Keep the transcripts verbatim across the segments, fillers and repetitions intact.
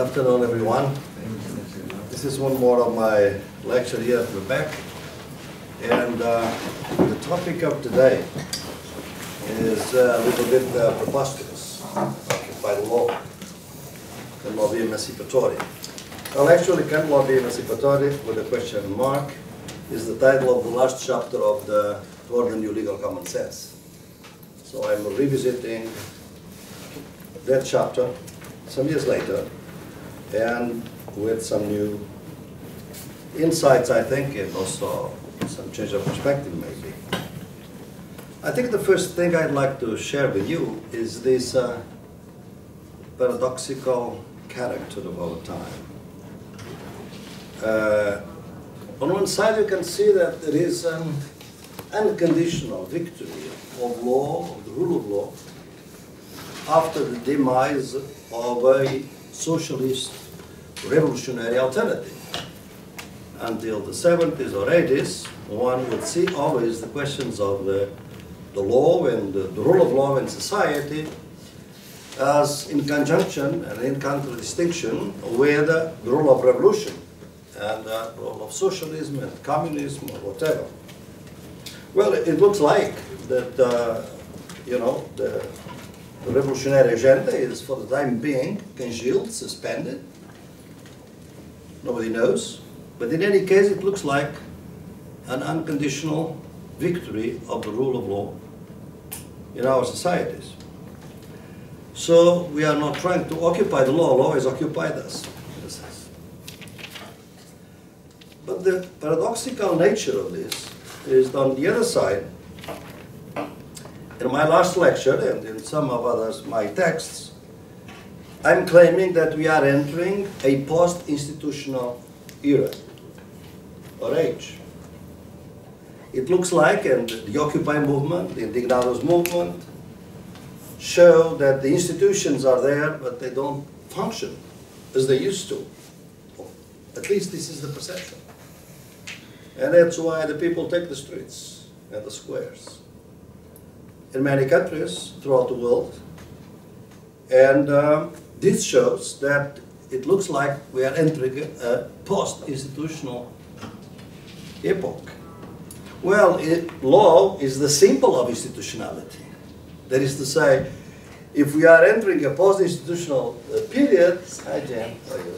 Good afternoon, everyone. This is one more of my lecture here at the back. And uh, the topic of today is uh, a little bit uh, preposterous, by the law. Can law be emancipatory? Well, actually, can law be emancipatory with a question mark is the title of the last chapter of the New Legal Common Sense. So I'm revisiting that chapter some years later, and with some new insights, I think, and also some change of perspective, maybe. I think the first thing I'd like to share with you is this uh, paradoxical character of our time. Uh, on one side, you can see that there is an unconditional victory of law, of the rule of law, after the demise of a socialist revolutionary alternative. Until the seventies or eighties, one would see always the questions of the, the law and the, the rule of law in society as in conjunction and in contradistinction with the rule of revolution and the rule of socialism and communism or whatever. Well, it looks like that, uh, you know, the The revolutionary agenda is, for the time being, congealed, suspended. Nobody knows. But in any case, it looks like an unconditional victory of the rule of law in our societies. So we are not trying to occupy the law. Law has occupied us, in a sense. But the paradoxical nature of this is that on the other side, in my last lecture, and in some of others, my texts, I'm claiming that we are entering a post-institutional era, or age. It looks like, and the Occupy movement, the Indignados movement, show that the institutions are there, but they don't function as they used to. At least this is the perception. And that's why the people take the streets and the squares in many countries throughout the world. And uh, this shows that it looks like we are entering a post-institutional epoch. Well, it, law is the symbol of institutionality. That is to say, if we are entering a post-institutional uh, period, hi Jen, how are you?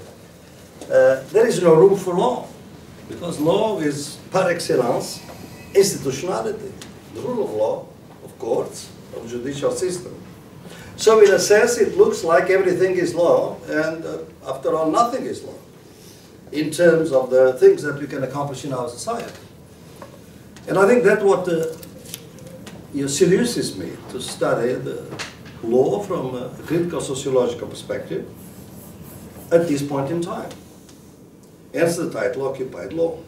Uh, there is no room for law, because law is, par excellence, institutionality, the rule of law, courts, of judicial system. So in a sense, it looks like everything is law, and uh, after all, nothing is law, in terms of the things that we can accomplish in our society. And I think that what uh, you know, seduces me to study the law from a critical sociological perspective at this point in time. Hence the title, Occupied Law.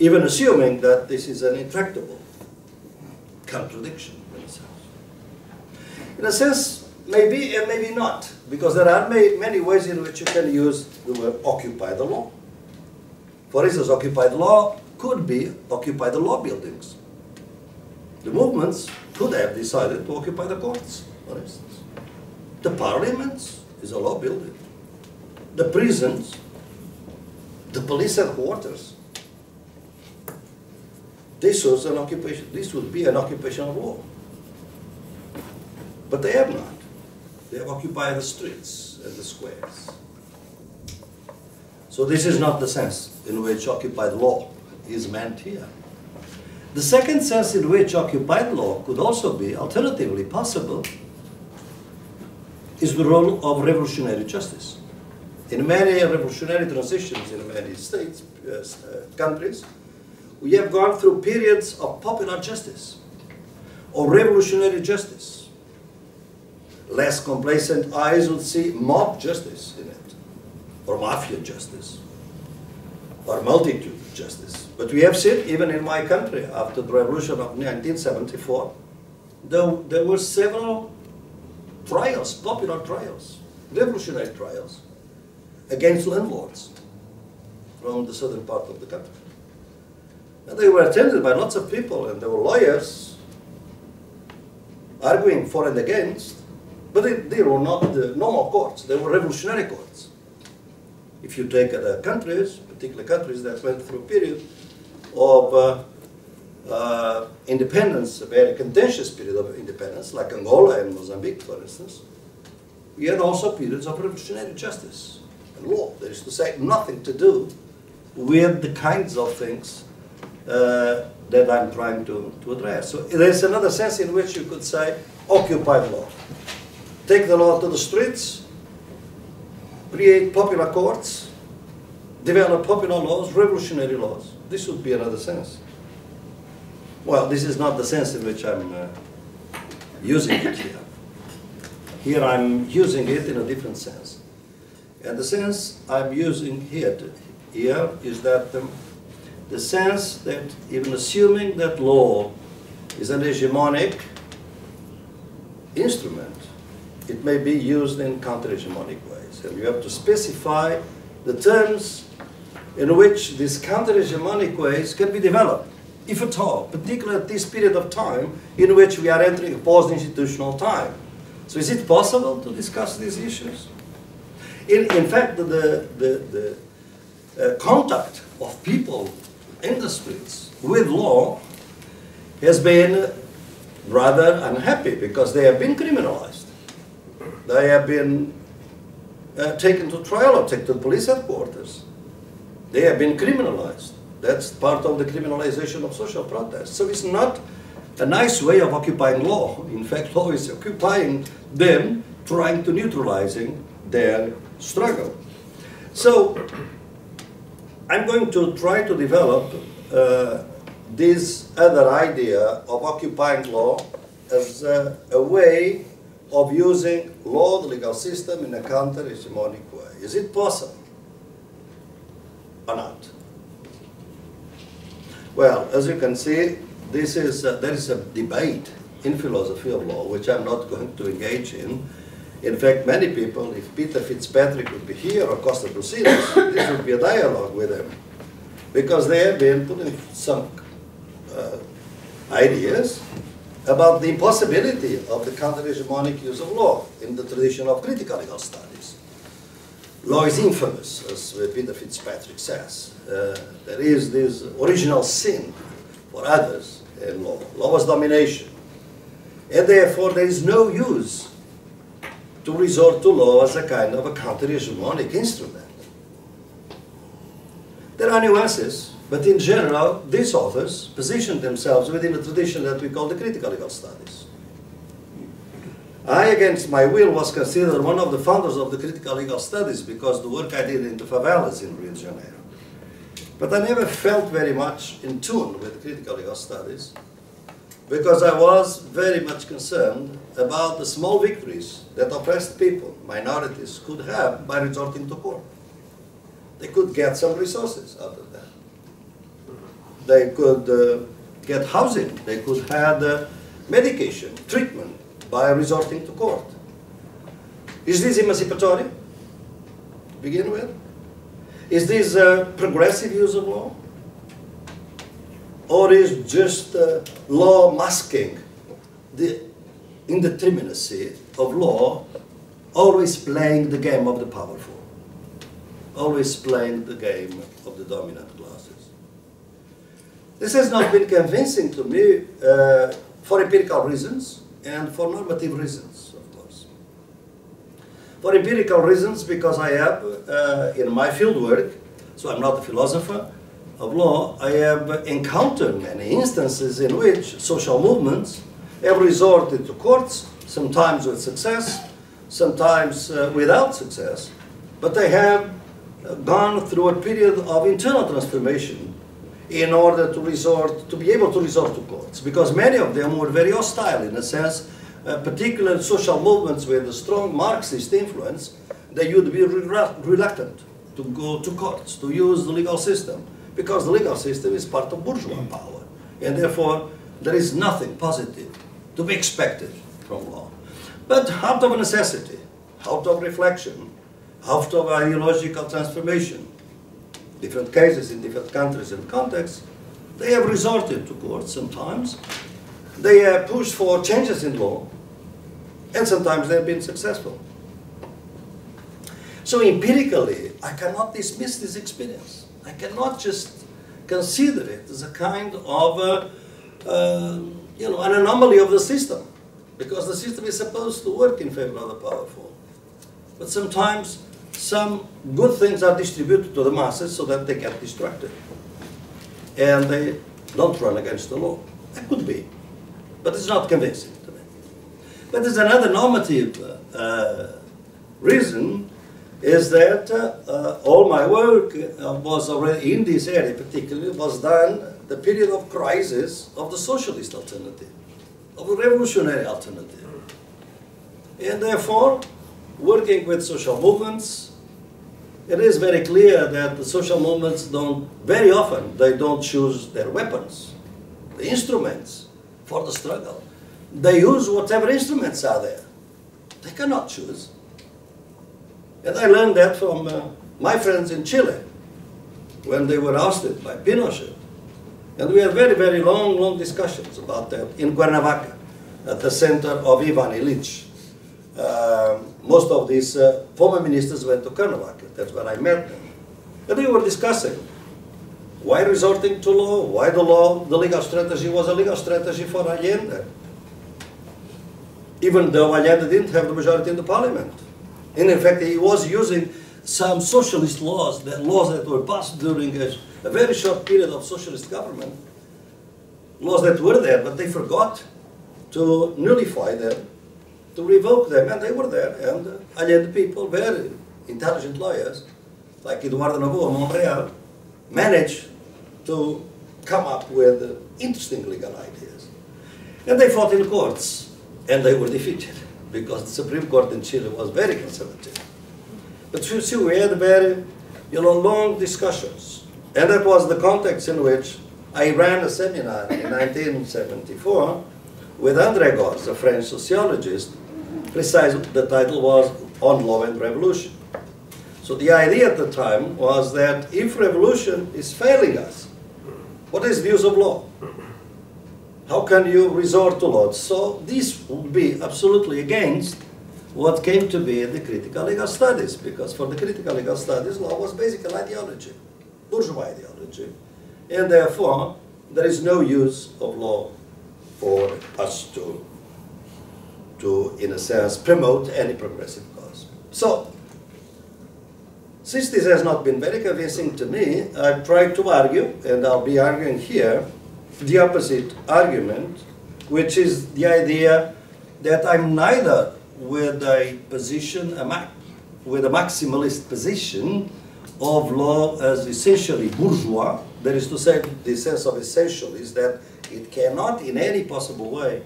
Even assuming that this is an intractable contradiction, in a sense. In a sense, maybe and maybe not, because there are may, many ways in which you can use the word occupy the law. For instance, occupy the law could be occupy the law buildings. The movements could have decided to occupy the courts, for instance. The parliaments is a law building. The prisons, the police headquarters. This was an occupation, this would be an occupational law. But they have not. They have occupied the streets and the squares. So this is not the sense in which occupied law is meant here. The second sense in which occupied law could also be alternatively possible is the role of revolutionary justice. In many revolutionary transitions in many states, uh, countries, we have gone through periods of popular justice or revolutionary justice. Less complacent eyes would see mob justice in it, or mafia justice, or multitude justice. But we have seen, even in my country, after the revolution of nineteen seventy-four, there, there were several trials, popular trials, revolutionary trials, against landlords from the southern part of the country. And they were attended by lots of people, and there were lawyers arguing for and against, But they, they were not the normal courts, they were revolutionary courts. If you take other countries, particular countries that went through a period of uh, uh, independence, a very contentious period of independence, like Angola and Mozambique, for instance, we had also periods of revolutionary justice and law. That is to say, nothing to do with the kinds of things uh, that I'm trying to, to address. So there's another sense in which you could say, occupy law. Take the law to the streets, create popular courts, develop popular laws, revolutionary laws. This would be another sense. Well, this is not the sense in which I'm uh, using it here. Here I'm using it in a different sense. And the sense I'm using here, to, here is that um, the sense that even assuming that law is an hegemonic instrument, it may be used in counter-hegemonic ways. And you have to specify the terms in which these counter-hegemonic ways can be developed, if at all, particularly at this period of time in which we are entering a post-institutional time. So is it possible to discuss these issues? In, in fact, the, the, the uh, contact of people in the streets with law has been rather unhappy because they have been criminalized. They have been uh, taken to trial or taken to police headquarters. They have been criminalized. That's part of the criminalization of social protest. So it's not a nice way of occupying law. In fact, law is occupying them, trying to neutralizing their struggle. So I'm going to try to develop uh, this other idea of occupying law as uh, a way of using law, the legal system, in a counter-hegemonic way. Is it possible or not? Well, as you can see, this is a, there is a debate in philosophy of law, which I'm not going to engage in. In fact, many people, if Peter Fitzpatrick would be here or Costas Douzinas, this would be a dialogue with them, because they have been putting some uh, ideas about the impossibility of the counter-hegemonic use of law in the tradition of critical legal studies. Law is infamous, as Peter Fitzpatrick says. Uh, there is this original sin for others in law. Law was domination. And therefore, there is no use to resort to law as a kind of a counter-hegemonic instrument. There are nuances. But in general, these authors positioned themselves within a tradition that we call the critical legal studies. I, against my will, was considered one of the founders of the critical legal studies because the work I did in the favelas in Rio de Janeiro. But I never felt very much in tune with critical legal studies because I was very much concerned about the small victories that oppressed people, minorities, could have by resorting to court. They could get some resources out of that. They could uh, get housing, they could have uh, medication, treatment, by resorting to court. Is this emancipatory, to begin with? Is this a progressive use of law? Or is just uh, law masking the indeterminacy of law, always playing the game of the powerful, always playing the game of the dominant classes? This has not been convincing to me uh, for empirical reasons and for normative reasons, of course. For empirical reasons, because I have, uh, in my fieldwork, so I'm not a philosopher of law, I have encountered many instances in which social movements have resorted to courts, sometimes with success, sometimes uh, without success, but they have gone through a period of internal transformation in order to resort, to be able to resort to courts, because many of them were very hostile, in a sense, uh, particular social movements with a strong Marxist influence, they would be re reluctant to go to courts, to use the legal system, because the legal system is part of bourgeois power, and therefore there is nothing positive to be expected from law. But out of necessity, out of reflection, out of ideological transformation, different cases in different countries and contexts, they have resorted to courts sometimes. They have pushed for changes in law, and sometimes they've been successful. So empirically, I cannot dismiss this experience. I cannot just consider it as a kind of a, uh, you know, an anomaly of the system, because the system is supposed to work in favor of the powerful. But sometimes some good things are distributed to the masses so that they get distracted and they don't run against the law. That could be, but it's not convincing to me. But there's another normative uh, reason, is that uh, uh, all my work uh, was already in this area, particularly, was done the period of crisis of the socialist alternative, of the revolutionary alternative. And therefore, working with social movements, it is very clear that the social movements don't, very often, they don't choose their weapons, the instruments for the struggle. They use whatever instruments are there. They cannot choose. And I learned that from uh, my friends in Chile, when they were ousted by Pinochet. And we had very, very long, long discussions about that in Guernavaca, at the center of Ivan Illich. Uh, most of these uh, former ministers went to Karnovac. That's where I met them. And they were discussing why resorting to law, why the law, the legal strategy was a legal strategy for Allende, even though Allende didn't have the majority in the parliament. And in fact, he was using some socialist laws, the laws that were passed during a, a very short period of socialist government, laws that were there, but they forgot to nullify them, to revoke them, and they were there. And uh, Allende people, very intelligent lawyers, like Eduardo Navarro, Montreal, managed to come up with uh, interesting legal ideas. And they fought in courts, and they were defeated, because the Supreme Court in Chile was very conservative. But you see, we had very, you know, long discussions. And that was the context in which I ran a seminar in nineteen seventy-four with André Gorz, a French sociologist. Precisely, the title was On Law and Revolution. So the idea at the time was that if revolution is failing us, what is the use of law? How can you resort to law? So this would be absolutely against what came to be the critical legal studies, because for the critical legal studies, law was basically ideology, bourgeois ideology, and therefore there is no use of law for us to, to, in a sense, promote any progressive cause. So, since this has not been very convincing to me, I've tried to argue, and I'll be arguing here, the opposite argument, which is the idea that I'm neither with a position, a with a maximalist position of law as essentially bourgeois, that is to say, the sense of essential is that it cannot in any possible way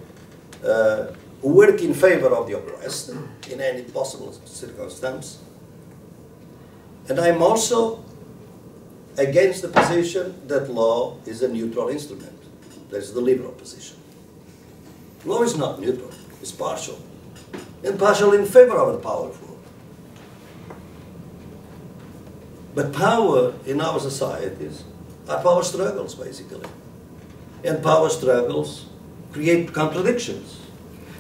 uh, work in favor of the oppressed in any possible circumstance. And I'm also against the position that law is a neutral instrument. That's the liberal position. Law is not neutral, it's partial, and partial in favor of the powerful. But power in our societies are power struggles, basically. And power struggles create contradictions.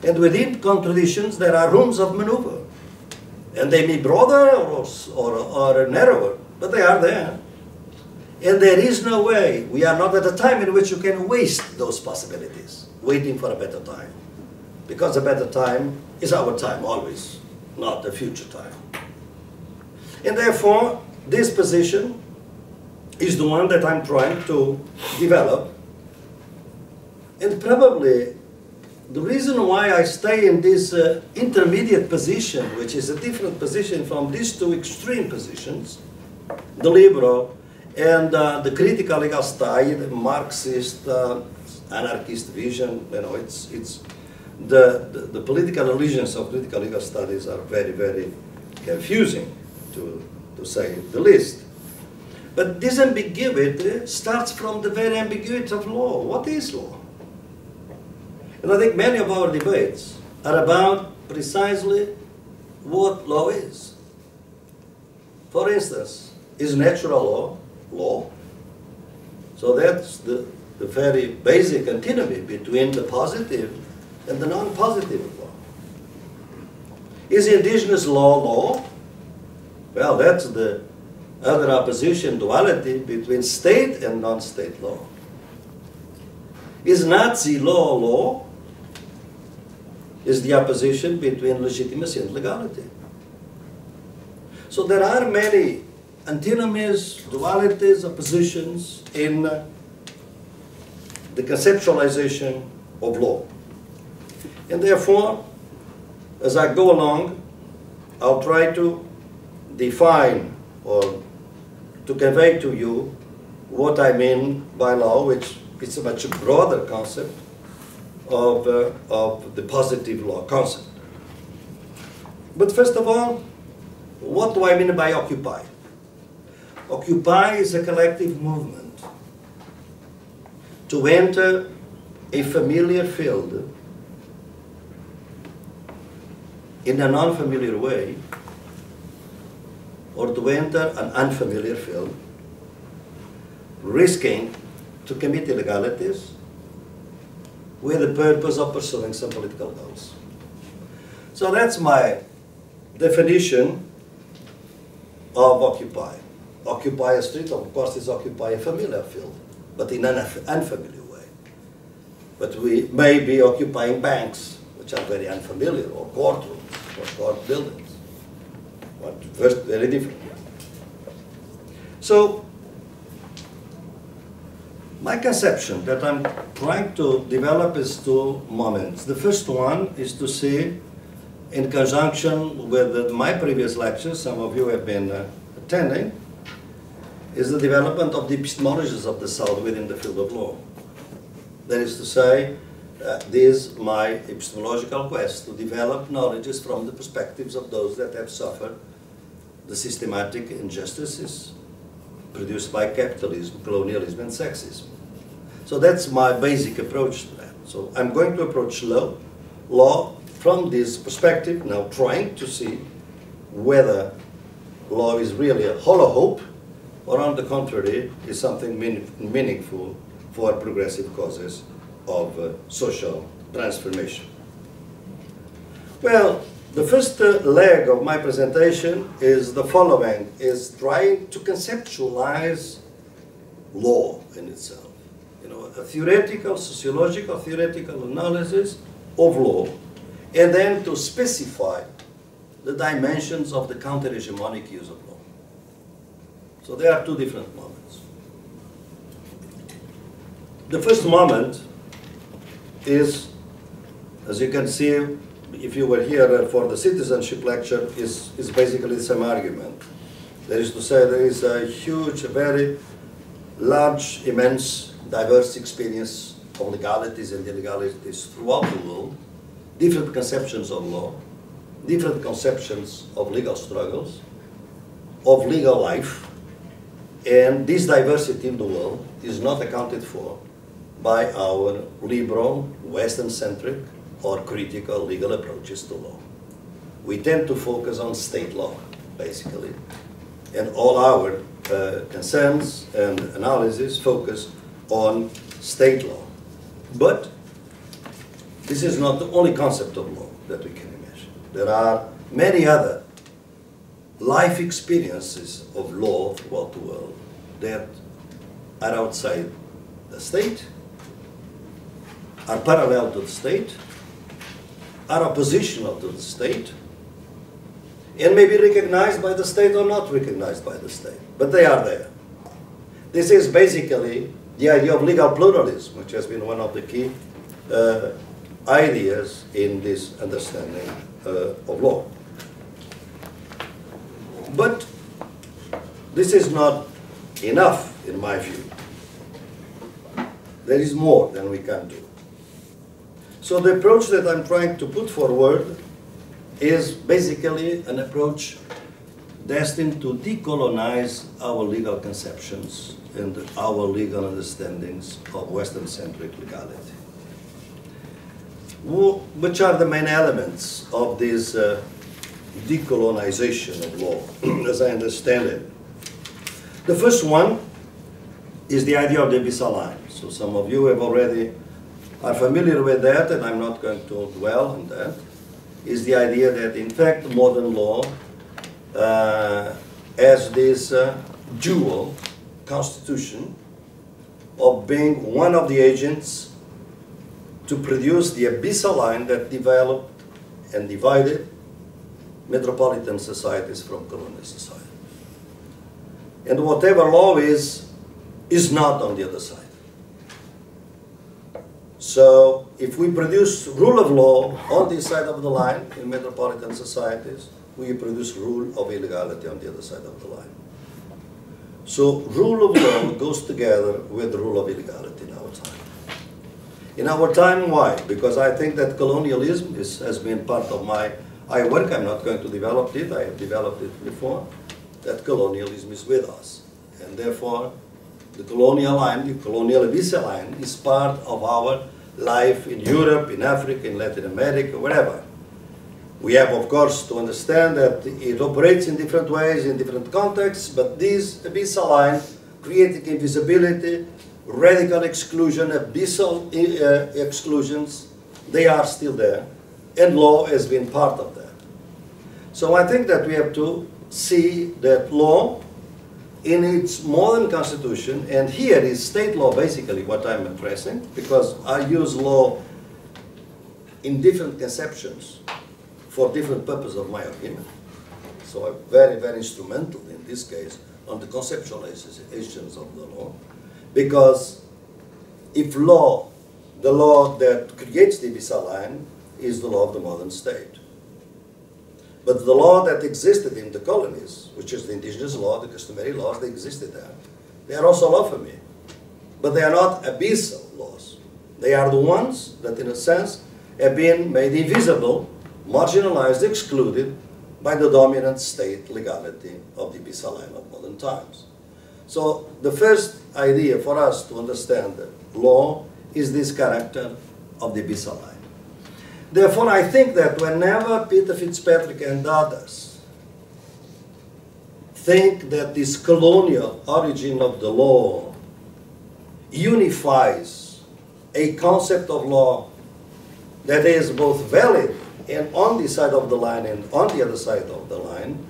And within contradictions, there are rooms of maneuver. And they may be broader or, or, or narrower, but they are there. And there is no way, we are not at a time in which you can waste those possibilities, waiting for a better time. Because a better time is our time always, not the future time. And therefore, this position is the one that I'm trying to develop. And probably the reason why I stay in this uh, intermediate position, which is a different position from these two extreme positions, the liberal and uh, the critical legal style, the Marxist, uh, anarchist vision, you know, it's, it's the, the, the political allegiance of critical legal studies are very, very confusing, to, to say the least. But this ambiguity starts from the very ambiguity of law. What is law? And I think many of our debates are about precisely what law is. For instance, is natural law law? So that's the, the very basic antinomy between the positive and the non-positive law. Is indigenous law law? Well, that's the other opposition, duality between state and non-state law. Is Nazi law law? Is the opposition between legitimacy and legality. So there are many antinomies, dualities, oppositions in the conceptualization of law. And therefore, as I go along, I'll try to define or to convey to you what I mean by law, which is a much broader concept of, uh, of the positive law concept. But first of all, what do I mean by Occupy? Occupy is a collective movement to enter a familiar field in an unfamiliar way, or to enter an unfamiliar field, risking to commit illegalities with the purpose of pursuing some political goals. So that's my definition of Occupy. Occupy a street, of course, is occupy a familiar field, but in an unfamiliar way. But we may be occupying banks, which are very unfamiliar, or courtrooms, or court buildings. First, very different. So, my conception that I'm trying to develop is two moments. The first one is to see, in conjunction with my previous lectures, some of you have been uh, attending, is the development of the epistemologies of the South within the field of law. That is to say, Uh, this is my epistemological quest, to develop knowledges from the perspectives of those that have suffered the systematic injustices produced by capitalism, colonialism, and sexism. So that's my basic approach to that. So I'm going to approach law, law from this perspective, now trying to see whether law is really a hollow hope or, on the contrary, is something mean, meaningful for progressive causes of uh, social transformation. Well, the first uh, leg of my presentation is the following, is trying to conceptualize law in itself. You know, a theoretical, sociological, theoretical analysis of law, and then to specify the dimensions of the counter-hegemonic use of law. So there are two different moments. The first moment is, as you can see, if you were here for the citizenship lecture, is, is basically the same argument. That is to say, there is a huge, very large, immense, diverse experience of legalities and illegalities throughout the world, different conceptions of law, different conceptions of legal struggles, of legal life, and this diversity in the world is not accounted for by our liberal, Western-centric, or critical legal approaches to law. We tend to focus on state law, basically, and all our uh, concerns and analysis focus on state law. But this is not the only concept of law that we can imagine. There are many other life experiences of law throughout the world that are outside the state, are parallel to the state, are oppositional to the state, and may be recognized by the state or not recognized by the state, but they are there. This is basically the idea of legal pluralism, which has been one of the key uh, ideas in this understanding uh, of law. But this is not enough, in my view. There is more than we can do. So the approach that I'm trying to put forward is basically an approach destined to decolonize our legal conceptions and our legal understandings of Western-centric legality. Which are the main elements of this uh, decolonization of law, as I understand it? The first one is the idea of the abyssal line. So some of you have already are familiar with that, and I'm not going to dwell on that. is the idea that, in fact, modern law uh, has this uh, dual constitution of being one of the agents to produce the abyssal line that developed and divided metropolitan societies from colonial society. And whatever law is, is not on the other side. So if we produce rule of law on this side of the line in metropolitan societies, we produce rule of illegality on the other side of the line. So rule of law goes together with the rule of illegality in our time. In our time, why? Because I think that colonialism is, has been part of my I work. I'm not going to develop it. I have developed it before. That colonialism is with us. And therefore, the colonial line, the colonial abyssal line, is part of our life in Europe, in Africa, in Latin America, wherever. We have, of course, to understand that it operates in different ways, in different contexts, but this abyssal line, creating invisibility, radical exclusion, abyssal uh, exclusions, they are still there. And law has been part of that. So I think that we have to see that law in its modern constitution, and here is state law basically what I'm addressing, because I use law in different conceptions for different purposes of my argument. So I'm very, very instrumental in this case on the conceptualizations of the law, because if law, the law that creates the abyssal line, is the law of the modern state. But the law that existed in the colonies, which is the indigenous law, the customary laws, they existed there. They are also lawful, but they are not abyssal laws. They are the ones that, in a sense, have been made invisible, marginalized, excluded by the dominant state legality of the abyssal line of modern times. So the first idea for us to understand law is this character of the abyssal line. Therefore, I think that whenever Peter Fitzpatrick and others think that this colonial origin of the law unifies a concept of law that is both valid and on the side of the line and on the other side of the line,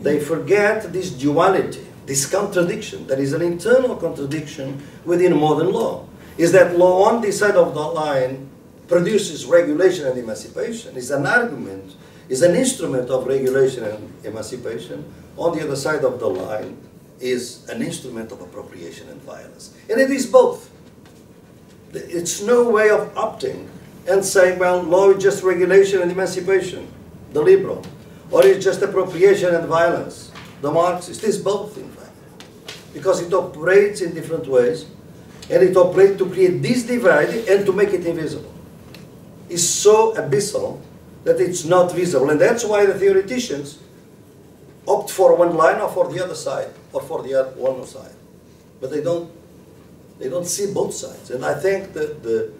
they forget this duality, this contradiction. There is an internal contradiction within modern law. Is that law on the side of the line produces regulation and emancipation, is an argument, is an instrument of regulation and emancipation. On the other side of the line is an instrument of appropriation and violence. And it is both. It's no way of opting and saying, well, law is just regulation and emancipation, the liberal, or it's just appropriation and violence, the Marxist. It's both, in fact, because it operates in different ways, and it operates to create this divide and to make it invisible. Is so abyssal that it's not visible. And that's why the theoreticians opt for one line or for the other side, or for the other one side. But they don't, they don't see both sides. And I think that the,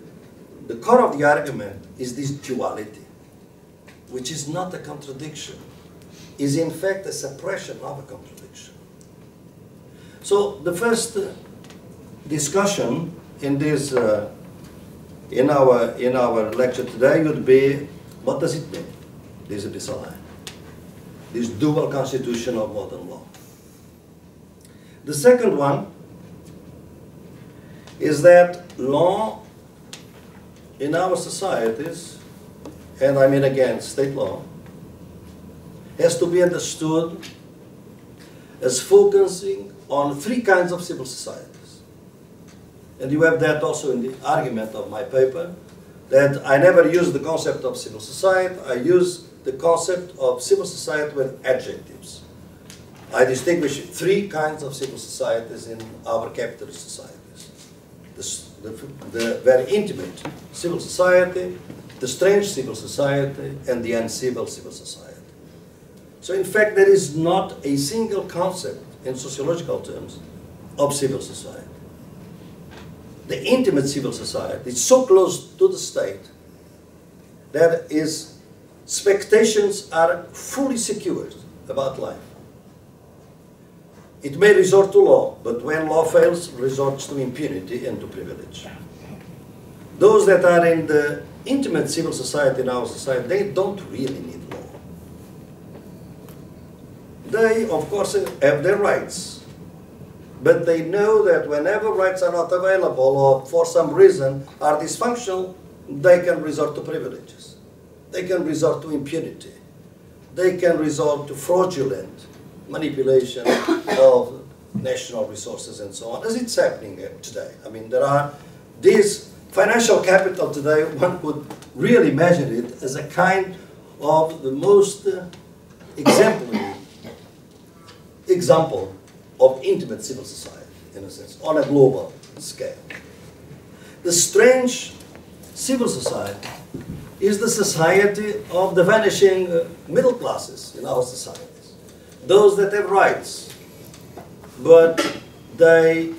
the core of the argument is this duality, which is not a contradiction, is in fact a suppression of a contradiction. So the first discussion in this uh, In our, in our lecture today would be, what does it mean, this abyssal line, this dual constitution of modern law? The second one is that law in our societies, and I mean again state law, has to be understood as focusing on three kinds of civil society. And you have that also in the argument of my paper, that I never use the concept of civil society. I use the concept of civil society with adjectives. I distinguish three kinds of civil societies in our capitalist societies. The, the, the very intimate civil society, the strange civil society, and the uncivil civil society. So in fact, there is not a single concept in sociological terms of civil society. The intimate civil society is so close to the state that its expectations are fully secured about life. It may resort to law, but when law fails, resorts to impunity and to privilege. Those that are in the intimate civil society in our society, they don't really need law. They, of course, have their rights. But they know that whenever rights are not available or for some reason are dysfunctional, they can resort to privileges. They can resort to impunity. They can resort to fraudulent manipulation of national resources and so on, as it's happening today. I mean, there are these financial capital today, one could really measure it as a kind of the most uh, exemplary example of intimate civil society, in a sense, on a global scale. The strange civil society is the society of the vanishing uh, middle classes in our societies. Those that have rights, but they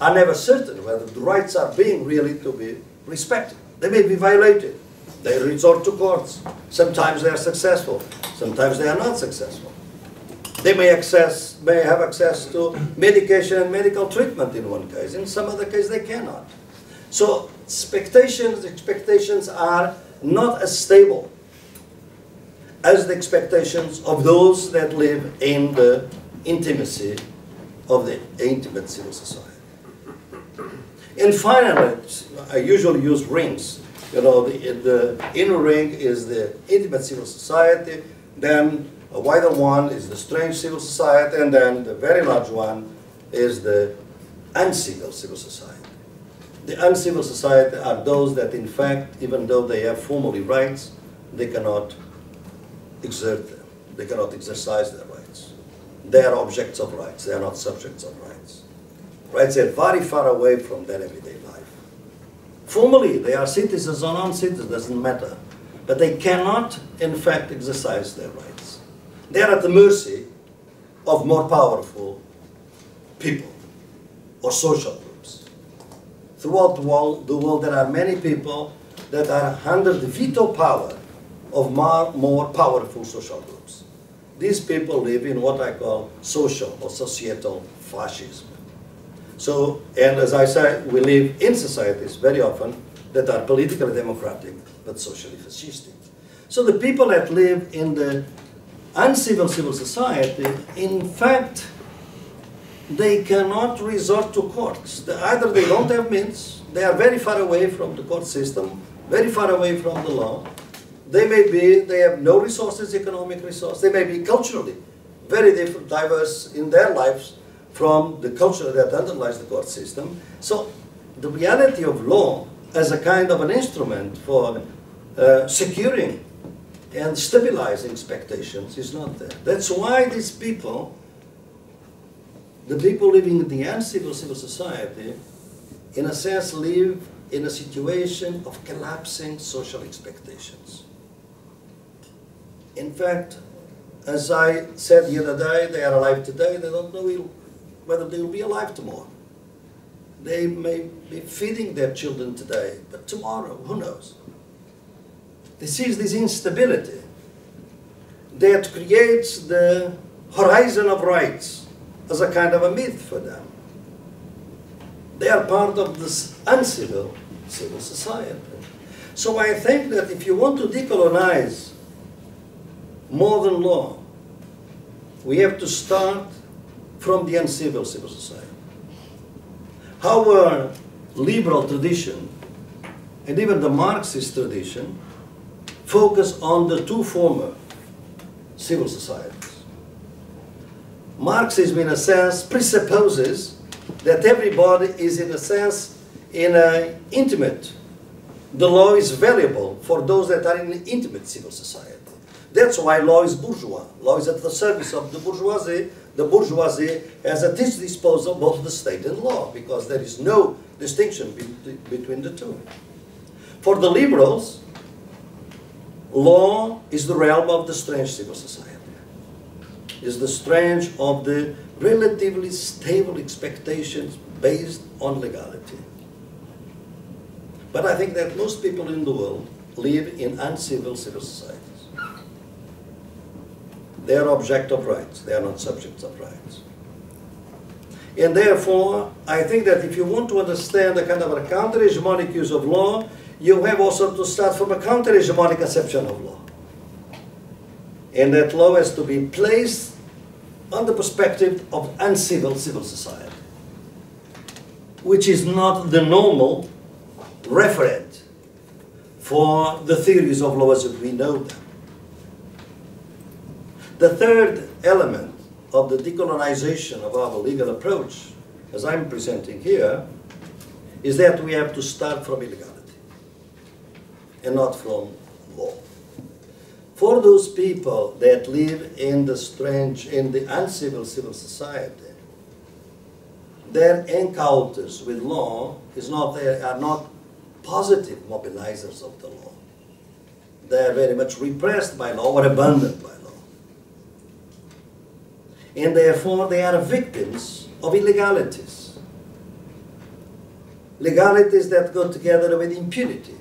are never certain whether the rights are being really to be respected. They may be violated. They resort to courts. Sometimes they are successful. Sometimes they are not successful. They may access, may have access to medication and medical treatment in one case. In some other case, they cannot. So expectations, expectations are not as stable as the expectations of those that live in the intimacy of the intimate civil society. And finally, I usually use rings. You know, the, the inner ring is the intimate civil society, then a wider one is the strange civil society, and then the very large one is the uncivil civil society. The uncivil society are those that, in fact, even though they have formally rights, they cannot exert them. They cannot exercise their rights. They are objects of rights. They are not subjects of rights. Rights are very far away from their everyday life. Formally, they are citizens or non-citizens, doesn't matter. But they cannot, in fact, exercise their rights. They are at the mercy of more powerful people or social groups. Throughout the world, the world there are many people that are under the veto power of more, more powerful social groups. These people live in what I call social or societal fascism. So, and as I said, we live in societies very often that are politically democratic, but socially fascistic. So the people that live in the uncivil civil society, in fact, they cannot resort to courts. Either they don't have means, they are very far away from the court system, very far away from the law. They may be, they have no resources, economic resources. They may be culturally very different, diverse in their lives from the culture that underlies the court system. So the reality of law as a kind of an instrument for uh, securing and stabilizing expectations is not there. That's why these people, the people living in the uncivil civil society, in a sense live in a situation of collapsing social expectations. In fact, as I said the other day, they are alive today, they don't know ill. whether they will be alive tomorrow. They may be feeding their children today, but tomorrow, who knows? They see this instability that creates the horizon of rights as a kind of a myth for them. They are part of this uncivil civil society. So I think that if you want to decolonize modern law, we have to start from the uncivil civil society. Our liberal tradition and even the Marxist tradition focus on the two former civil societies. Marxism, in a sense, presupposes that everybody is, in a sense, in an intimate. The law is valuable for those that are in an intimate civil society. That's why law is bourgeois. Law is at the service of the bourgeoisie. The bourgeoisie has at its disposal both the state and law, because there is no distinction be between the two. For the liberals, law is the realm of the strange civil society. It's the strange of the relatively stable expectations based on legality. But I think that most people in the world live in uncivil civil society. They are object of rights. They are not subjects of rights. And therefore, I think that if you want to understand a kind of a counter-hegemonic use of law, you have also to start from a counter-hegemonic conception of law. And that law has to be placed on the perspective of uncivil civil society, which is not the normal referent for the theories of law as we know them. The third element of the decolonization of our legal approach, as I'm presenting here, is that we have to start from illegality and not from law. For those people that live in the strange, in the uncivil civil society, their encounters with law is not, they are not positive mobilizers of the law. They are very much repressed by law or abandoned by law. And therefore, they are victims of illegalities. Legalities that go together with impunity.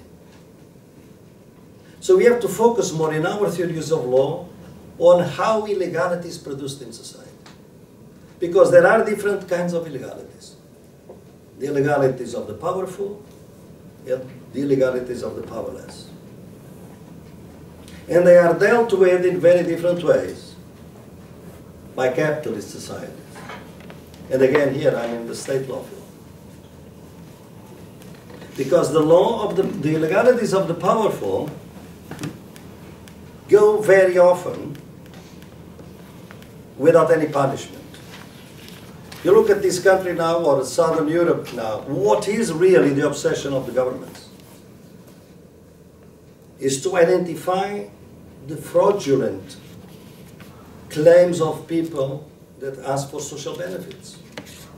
So we have to focus more in our theories of law on how illegality is produced in society. Because there are different kinds of illegalities. The illegalities of the powerful, and the illegalities of the powerless. And they are dealt with in very different ways by capitalist societies. And again, here I'm in the state law field. Because the law of the, the illegalities of the powerful go very often without any punishment. You look at this country now, or Southern Europe now, what is really the obsession of the governments? Is to identify the fraudulent claims of people that ask for social benefits,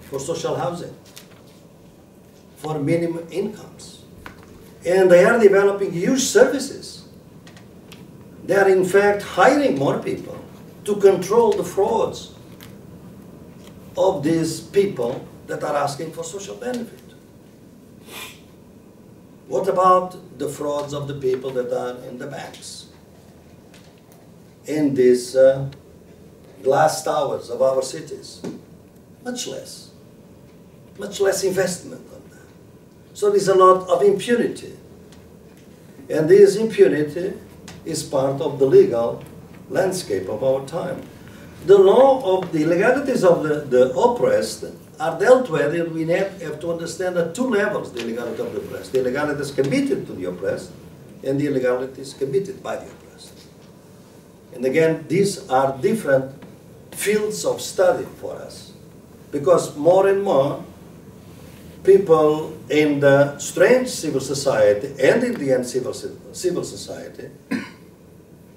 for social housing, for minimum incomes. And they are developing huge services. They are in fact hiring more people to control the frauds of these people that are asking for social benefit. What about the frauds of the people that are in the banks, in these uh, glass towers of our cities? Much less. Much less investment on that. So there's a lot of impunity. And this impunity is part of the legal landscape of our time. The law of the illegalities of the, the oppressed are dealt with, and we have to understand at two levels the illegality of the oppressed. The illegalities committed to the oppressed, and the illegalities committed by the oppressed. And again, these are different fields of study for us, because more and more people in the strange civil society and in the uncivil civil society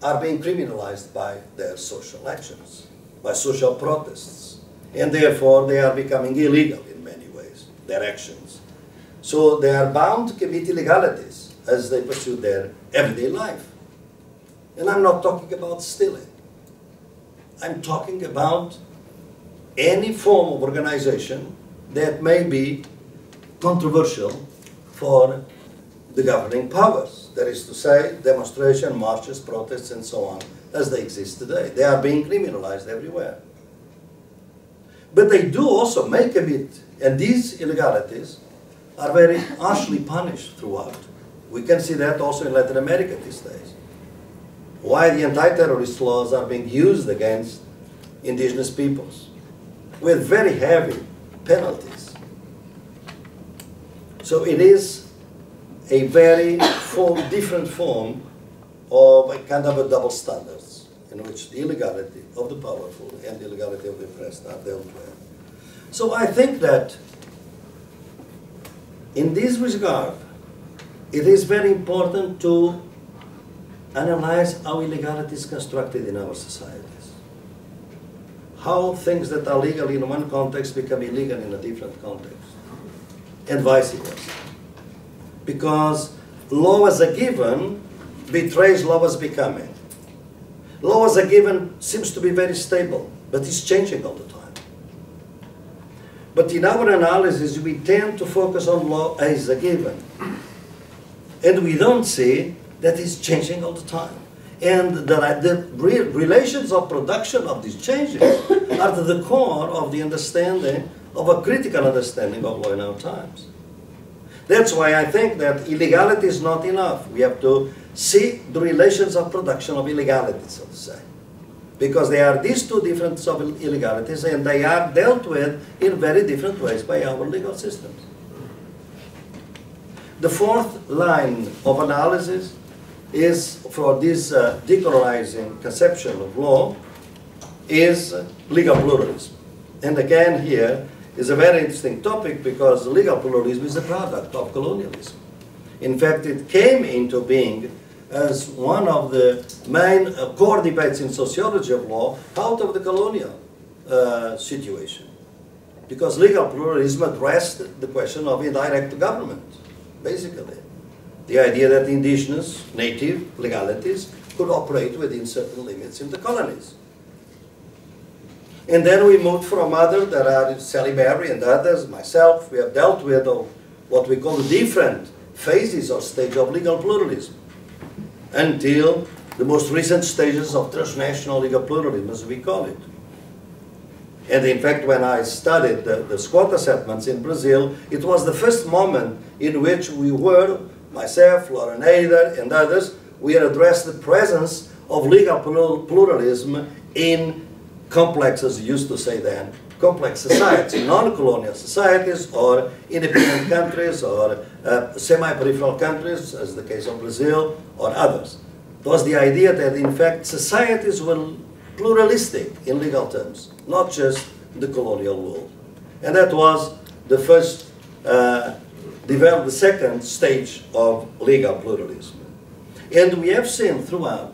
are being criminalized by their social actions, by social protests, and therefore they are becoming illegal in many ways, their actions. So they are bound to commit illegalities as they pursue their everyday life. And I'm not talking about stealing. I'm talking about any form of organization that may be controversial for the governing powers. That is to say, demonstrations, marches, protests, and so on, as they exist today. They are being criminalized everywhere. But they do also make a bit, and these illegalities are very harshly punished throughout. We can see that also in Latin America these days. Why the anti-terrorist laws are being used against indigenous peoples with very heavy penalties. So it is a very form, different form of a kind of a double standards in which the illegality of the powerful and the illegality of the oppressed are dealt with. So I think that in this regard, it is very important to analyze how illegality is constructed in our societies. How things that are legal in one context become illegal in a different context, and vice versa. Because law as a given betrays law as becoming. Law as a given seems to be very stable, but it's changing all the time. But in our analysis, we tend to focus on law as a given. And we don't see that it's changing all the time. And the, the re relations of production of these changes are to the core of the understanding, of a critical understanding of law in our times. That's why I think that illegality is not enough. We have to see the relations of production of illegality, so to say. Because there are these two different sort of illegalities, and they are dealt with in very different ways by our legal systems. The fourth line of analysis is for this uh, decolonizing conception of law is legal pluralism. And again, here is a very interesting topic because legal pluralism is a product of colonialism. In fact, it came into being as one of the main uh, core debates in sociology of law out of the colonial uh, situation. Because legal pluralism addressed the question of indirect government, basically. The idea that indigenous, native legalities could operate within certain limits in the colonies. And then we moved from others, there are Sally Berry and others, myself, we have dealt with what we call different phases or stages of legal pluralism, until the most recent stages of transnational legal pluralism, as we call it. And in fact, when I studied the, the squatter settlements in Brazil, it was the first moment in which we were, myself, Laura Nader, and others, we addressed the presence of legal pluralism in complex, as you used to say then, complex societies, non-colonial societies, or independent countries, or uh, semi-peripheral countries, as the case of Brazil, or others. It was the idea that, in fact, societies were pluralistic in legal terms, not just the colonial world. And that was the first uh, developed the second stage of legal pluralism. And we have seen throughout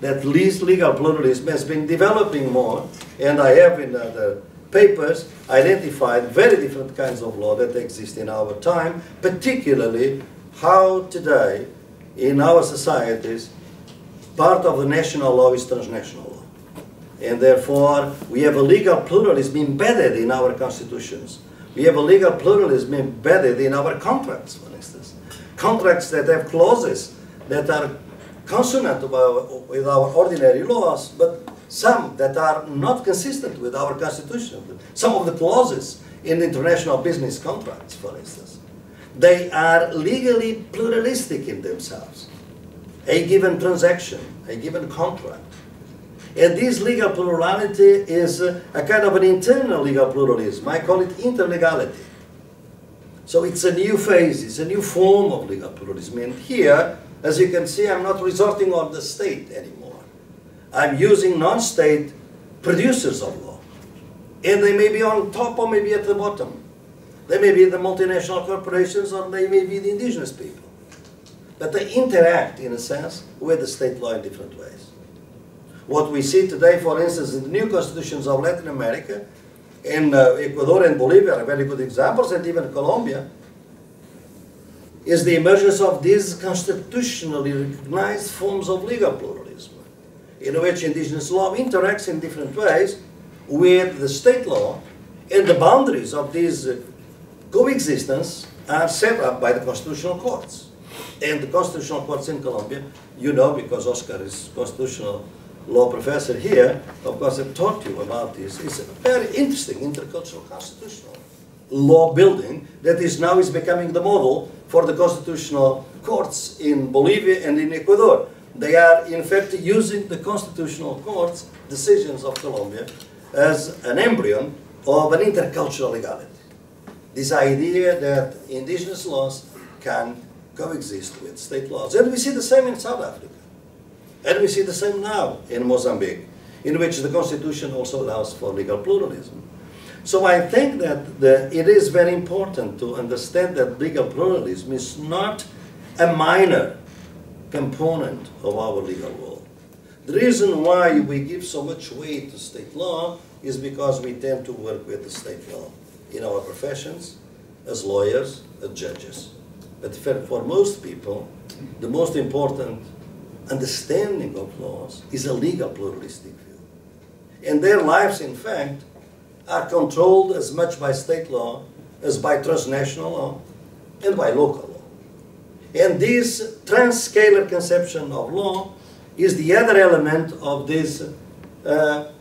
that legal pluralism has been developing more, and I have in other papers identified very different kinds of law that exist in our time, particularly how today in our societies part of the national law is transnational law. And therefore we have a legal pluralism embedded in our constitutions. We have a legal pluralism embedded in our contracts, for instance. Contracts that have clauses that are consonant with our, with our ordinary laws, but some that are not consistent with our constitution. Some of the clauses in international business contracts, for instance, they are legally pluralistic in themselves. A given transaction, a given contract. And this legal plurality is a kind of an internal legal pluralism. I call it interlegality. So it's a new phase, it's a new form of legal pluralism. And here, as you can see, I'm not resorting on the state anymore. I'm using non-state producers of law. And they may be on top or maybe at the bottom. They may be the multinational corporations or they may be the indigenous people. But they interact, in a sense, with the state law in different ways. What we see today, for instance, in the new constitutions of Latin America, in uh, Ecuador and Bolivia are very good examples, and even Colombia, is the emergence of these constitutionally recognized forms of legal pluralism, in which indigenous law interacts in different ways with the state law, and the boundaries of this uh, coexistence are set up by the constitutional courts. And the constitutional courts in Colombia, you know, because Oscar is constitutional law professor here, of course, I've taught you about this. It's a very interesting intercultural constitutional law building that is now is becoming the model for the constitutional courts in Bolivia and in Ecuador. They are, in fact, using the constitutional courts decisions of Colombia as an embryo of an intercultural legality. This idea that indigenous laws can coexist with state laws. And we see the same in South Africa. And we see the same now in Mozambique, in which the constitution also allows for legal pluralism. So I think that the, it is very important to understand that legal pluralism is not a minor component of our legal world. The reason why we give so much weight to state law is because we tend to work with the state law in our professions, as lawyers, as judges. But for most people, the most important understanding of laws is a legal pluralistic view. And their lives, in fact, are controlled as much by state law as by transnational law and by local law. And this trans-scalar conception of law is the other element of this uh,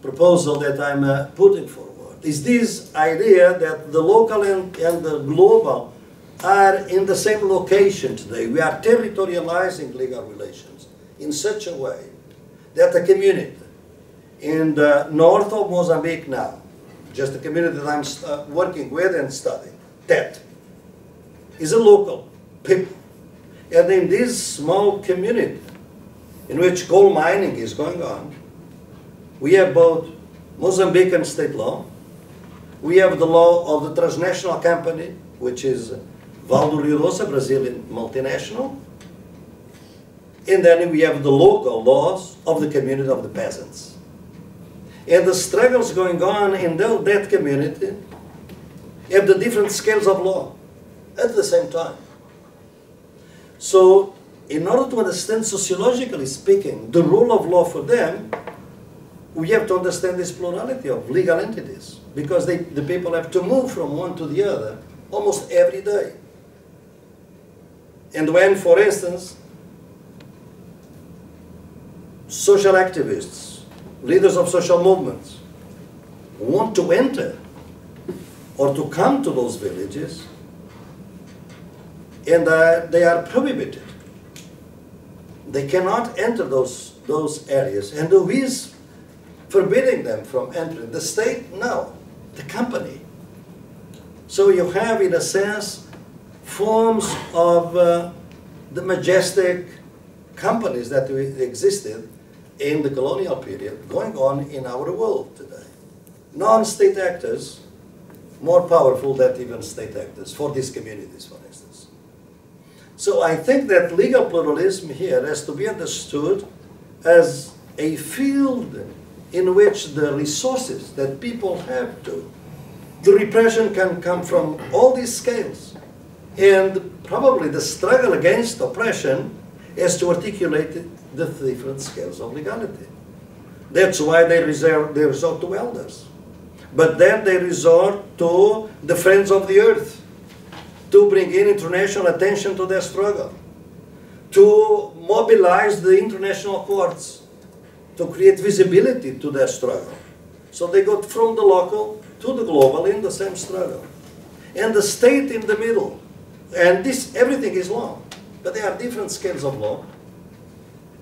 proposal that I'm uh, putting forward. Is this idea that the local and, and the global are in the same location today. We are territorializing legal relations in such a way that a community in the north of Mozambique now, just the community that I'm uh, working with and studying, Tet, is a local people. And in this small community in which coal mining is going on, we have both Mozambican state law, we have the law of the transnational company, which is Vale Rio Doce, Brazilian multinational, and then we have the local laws of the community of the peasants. And the struggles going on in the, that community have the different scales of law at the same time. So, in order to understand, sociologically speaking, the rule of law for them, we have to understand this plurality of legal entities, because they, the people have to move from one to the other almost every day. And when, for instance, social activists, leaders of social movements, want to enter or to come to those villages, and uh, they are prohibited. They cannot enter those, those areas. And who is forbidding them from entering? The state? No. The company. So you have, in a sense, forms of uh, the majestic companies that existed in the colonial period going on in our world today. Non-state actors, more powerful than even state actors for these communities, for instance. So I think that legal pluralism here has to be understood as a field in which the resources that people have to, the repression can come from all these scales. And probably the struggle against oppression is to articulate the different scales of legality. That's why they, reserve, they resort to elders. But then they resort to the friends of the earth, to bring in international attention to their struggle, to mobilize the international courts, to create visibility to their struggle. So they got from the local to the global in the same struggle. And the state in the middle. And this, everything is law. But there are different scales of law.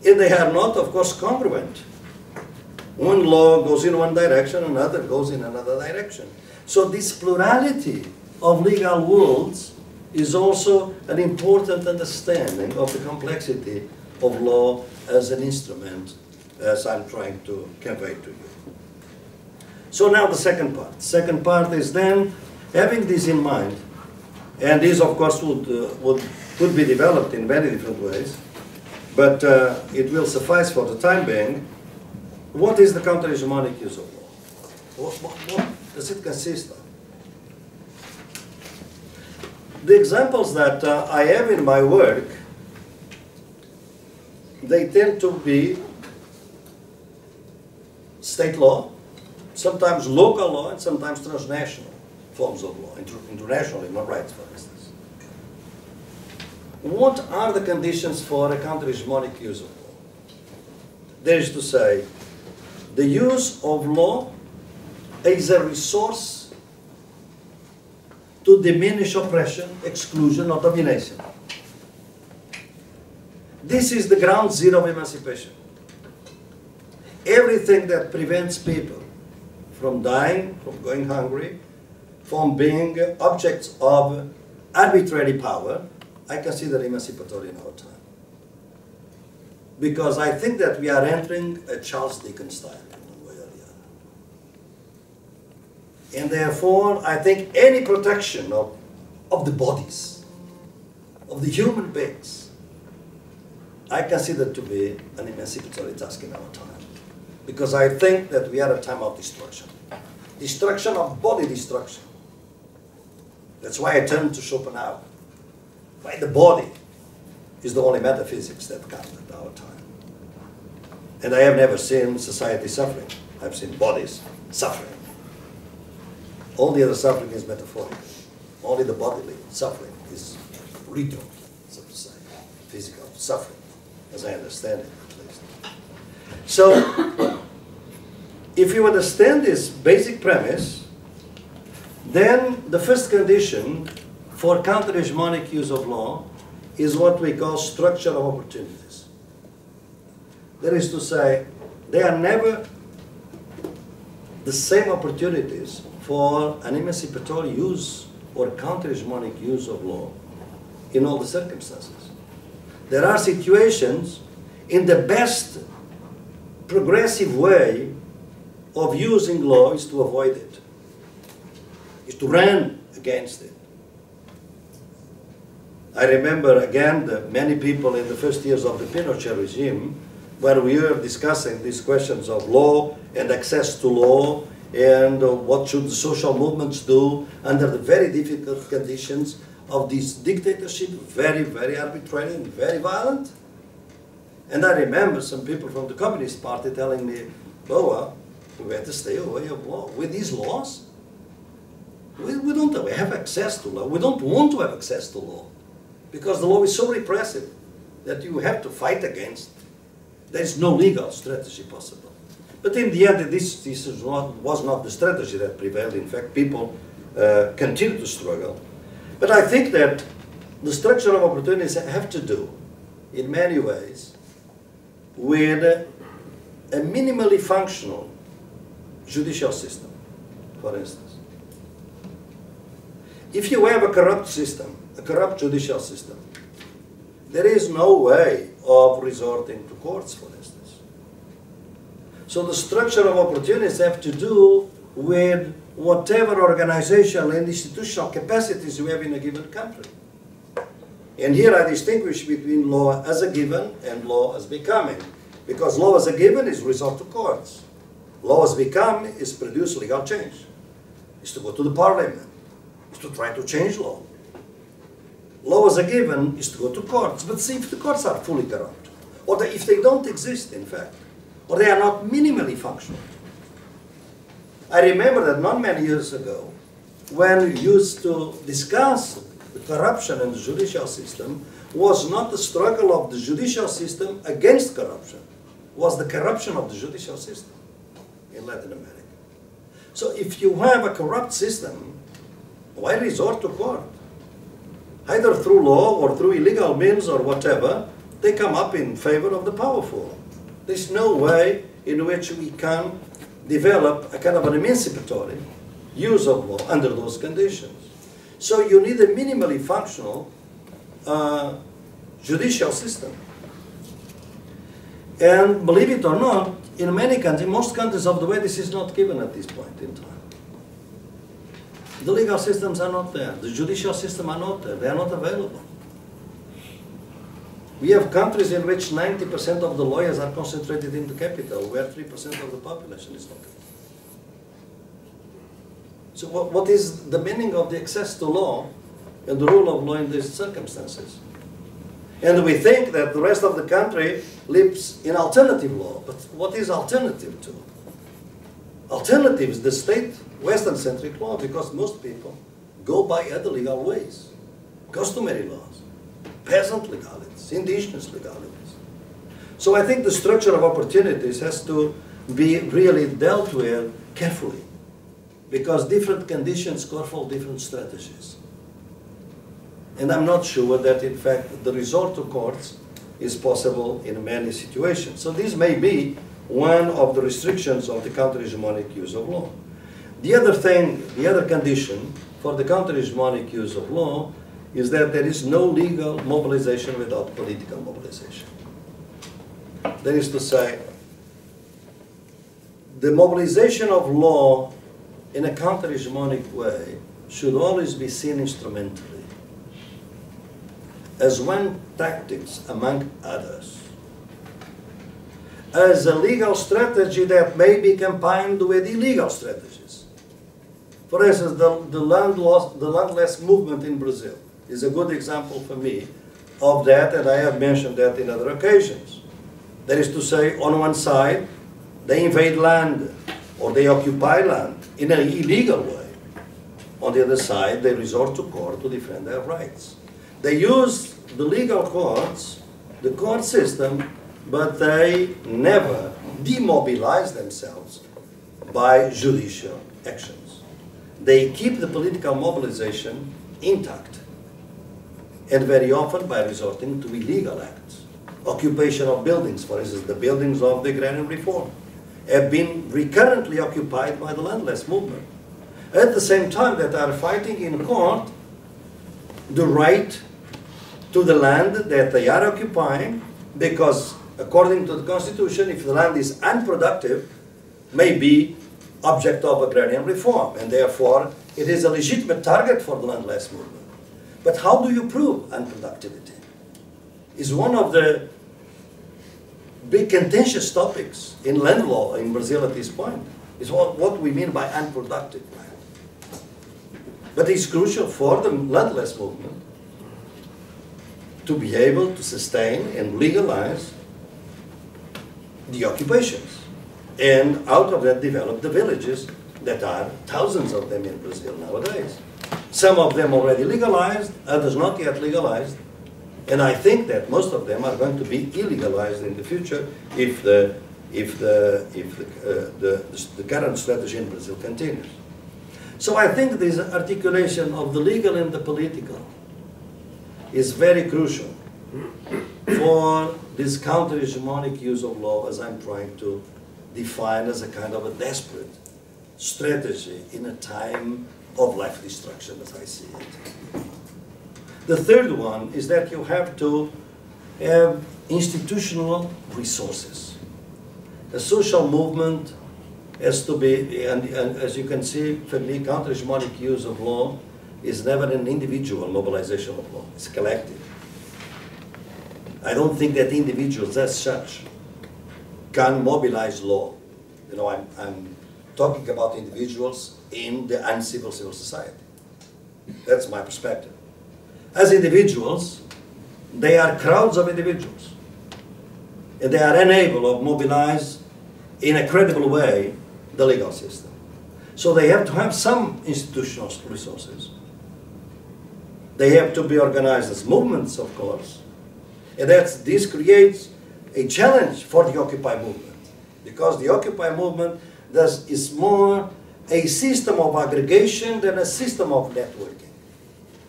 And they are not, of course, congruent. One law goes in one direction, another goes in another direction. So this plurality of legal worlds is also an important understanding of the complexity of law as an instrument, as I'm trying to convey to you. So now the second part. Second part is then, having this in mind, and this of course would, uh, would, could be developed in many different ways, but uh, it will suffice for the time being, what is the counter-hegemonic use of law? What, what, what does it consist of? The examples that uh, I have in my work, they tend to be state law, sometimes local law, and sometimes transnational forms of law, inter international human rights, for instance. What are the conditions for a counter-hegemonic use of law? That is to say, the use of law is a resource to diminish oppression, exclusion, or domination. This is the ground zero of emancipation. Everything that prevents people from dying, from going hungry, from being objects of arbitrary power, I consider emancipatory in our time. Because I think that we are entering a Charles Dickens style. And therefore, I think any protection of, of the bodies, of the human beings, I consider to be an emancipatory task in our time. Because I think that we are at a time of destruction. Destruction of body destruction. That's why I turn to Schopenhauer. Why the body is the only metaphysics that counts at our time. And I have never seen society suffering. I've seen bodies suffering. Only the suffering is metaphorical. Only the bodily suffering is real, so to say, physical suffering, as I understand it, at least. So, if you understand this basic premise, then the first condition for counter-hegemonic use of law is what we call structure of opportunities. That is to say, they are never the same opportunities for an emancipatory use or counter-hegemonic use of law in all the circumstances. There are situations in the best progressive way of using law is to avoid it, is to run against it. I remember again the many people in the first years of the Pinochet regime where we were discussing these questions of law and access to law and uh, what should the social movements do under the very difficult conditions of this dictatorship, very, very arbitrary and very violent. And I remember some people from the Communist Party telling me, oh, well, we have to stay away of law. With these laws, we, we don't have access to law. We don't want to have access to law because the law is so repressive that you have to fight against. There is no legal strategy possible. But in the end, this, this is not, was not the strategy that prevailed. In fact, people uh, continue to struggle. But I think that the structure of opportunities have to do, in many ways, with a minimally functional judicial system, for instance. If you have a corrupt system, a corrupt judicial system, there is no way of resorting to courts, for instance. So the structure of opportunities have to do with whatever organizational and institutional capacities you have in a given country. And here I distinguish between law as a given and law as becoming, because law as a given is resort to courts. Law as become is produce legal change. It's to go to the parliament. It's to try to change law. Law as a given is to go to courts, but see if the courts are fully corrupt, or if they don't exist, in fact, or they are not minimally functional. I remember that not many years ago, when we used to discuss the corruption in the judicial system, was not the struggle of the judicial system against corruption, was the corruption of the judicial system in Latin America. So if you have a corrupt system, why resort to court? Either through law or through illegal means or whatever, they come up in favor of the powerful. There's no way in which we can develop a kind of an emancipatory use of law under those conditions. So you need a minimally functional uh, judicial system. And believe it or not, in many countries, most countries of the way, this is not given at this point in time. The legal systems are not there. The judicial system are not there. They are not available. We have countries in which ninety percent of the lawyers are concentrated in the capital, where three percent of the population is located. So what, what is the meaning of the access to law and the rule of law in these circumstances? And we think that the rest of the country lives in alternative law. But what is alternative to? Alternative is the state Western-centric law, because most people go by other legal ways, customary laws, peasant legalities, indigenous legalities. So I think the structure of opportunities has to be really dealt with carefully, because different conditions call for different strategies. And I'm not sure that, in fact, the resort to courts is possible in many situations. So this may be one of the restrictions of the counter-hegemonic use of law. The other thing, the other condition for the counter-hegemonic use of law is that there is no legal mobilization without political mobilization. That is to say, the mobilization of law in a counter-hegemonic way should always be seen instrumentally, as one tactic among others, as a legal strategy that may be combined with illegal strategies. For instance, the, the, landless, the landless movement in Brazil is a good example for me of that, and I have mentioned that in other occasions. That is to say, on one side, they invade land, or they occupy land in an illegal way. On the other side, they resort to court to defend their rights. They use the legal courts, the court system, but they never demobilize themselves by judicial actions. They keep the political mobilization intact, and very often by resorting to illegal acts. Occupation of buildings, for instance, the buildings of the agrarian reform, have been recurrently occupied by the landless movement. At the same time that they are fighting in court the right to the land that they are occupying, because according to the Constitution, if the land is unproductive, may be object of agrarian reform, and therefore it is a legitimate target for the landless movement. But how do you prove unproductivity? Is one of the big contentious topics in land law in Brazil at this point, is what, what we mean by unproductive land. But it's crucial for the landless movement to be able to sustain and legalize the occupations, and out of that develop the villages that are thousands of them in Brazil nowadays. Some of them already legalized, others not yet legalized, and I think that most of them are going to be illegalized in the future if the if the if the, uh, the, the current strategy in Brazil continues. So I think this articulation of the legal and the political is very crucial for this counter-hegemonic use of law, as I'm trying to define, as a kind of a desperate strategy in a time of life destruction, as I see it. The third one is that you have to have institutional resources. A social movement has to be, and, and as you can see, for me, counter-hegemonic use of law is never an individual mobilization of law. It's collective. I don't think that individuals as such can mobilize law. You know, I'm, I'm talking about individuals in the uncivil civil society. That's my perspective. As individuals, they are crowds of individuals, and they are unable to mobilize in a credible way the legal system. So they have to have some institutional resources. They have to be organized as movements, of course, and that's, this creates a challenge for the Occupy movement, because the Occupy movement does, is more a system of aggregation than a system of networking.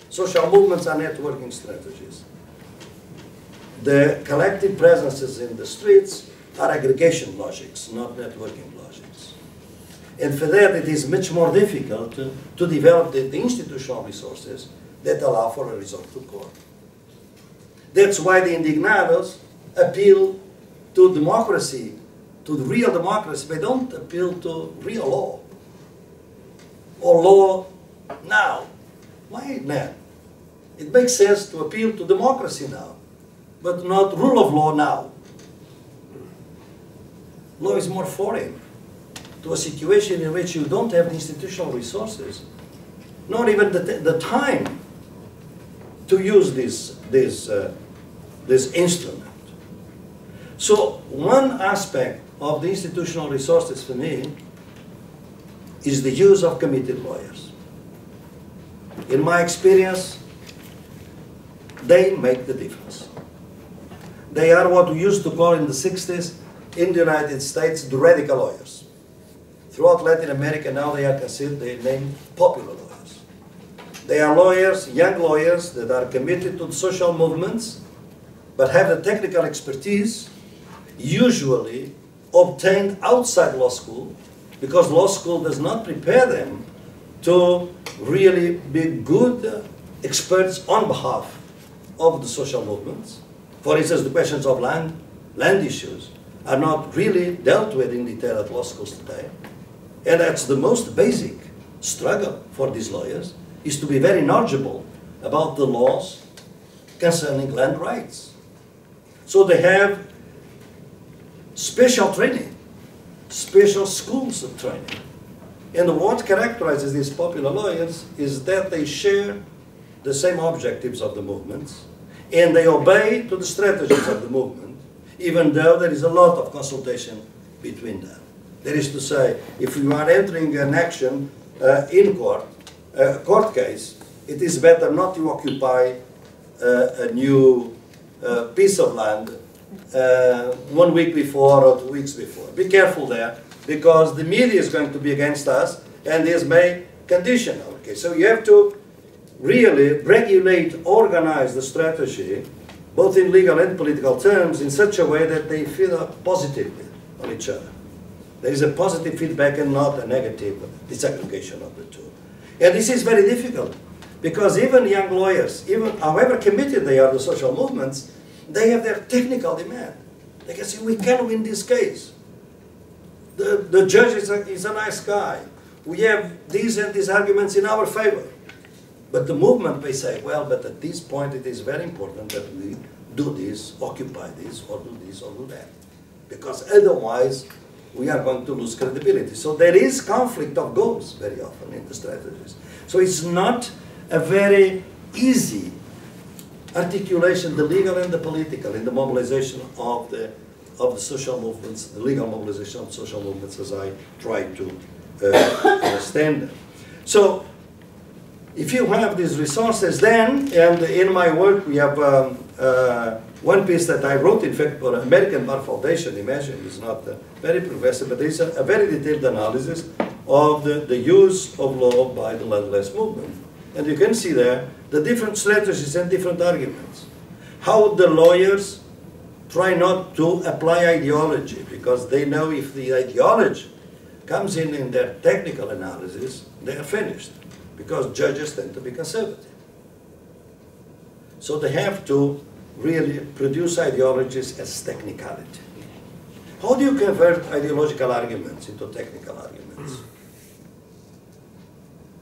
Social movements are networking strategies. The collective presences in the streets are aggregation logics, not networking logics. And for that, it is much more difficult to, to develop the, the institutional resources that allow for a resort to court. That's why the Indignados appeal to democracy, to the real democracy. They don't appeal to real law or law now. Why now? It makes sense to appeal to democracy now, but not rule of law now. Law is more foreign to a situation in which you don't have the institutional resources, not even the, the time to use this, this, uh, this instrument. So one aspect of the institutional resources for me is the use of committed lawyers. In my experience, they make the difference. They are what we used to call in the sixties in the United States the radical lawyers. Throughout Latin America now they are considered, they named popular lawyers. They are lawyers, young lawyers, that are committed to social movements but have the technical expertise usually obtained outside law school, because law school does not prepare them to really be good experts on behalf of the social movements. For instance, the questions of land, land issues are not really dealt with in detail at law schools today. And that's the most basic struggle for these lawyers, is to be very knowledgeable about the laws concerning land rights. So they have special training, special schools of training. And what characterizes these popular lawyers is that they share the same objectives of the movements, and they obey to the strategies of the movement, even though there is a lot of consultation between them. That is to say, if you are entering an action uh, in court, a uh, court case, it is better not to occupy uh, a new uh, piece of land uh, one week before or two weeks before. Be careful there, because the media is going to be against us, and this may condition our case. So you have to really regulate, organize the strategy, both in legal and political terms, in such a way that they feed up positively on each other. There is a positive feedback and not a negative disaggregation of the two. And this is very difficult, because even young lawyers, even however committed they are to social movements, they have their technical demand. They can say, we can win this case. The, the judge is a, is a nice guy. We have these and these arguments in our favor. But the movement may say, well, but at this point it is very important that we do this, occupy this, or do this, or do that. Because otherwise, we are going to lose credibility. So there is conflict of goals very often in the strategies. So it's not a very easy articulation, the legal and the political, in the mobilization of the, of the social movements, the legal mobilization of social movements, as I try to uh, understand them. So if you have these resources then, and in my work we have um, uh, one piece that I wrote, in fact, for American Bar Foundation, imagine, it's not uh, very progressive, but it's a, a very detailed analysis of the, the use of law by the landless movement. And you can see there the different strategies and different arguments. How the lawyers try not to apply ideology, because they know if the ideology comes in in their technical analysis, they are finished, because judges tend to be conservative. So they have to really produce ideologies as technicality. How do you convert ideological arguments into technical arguments?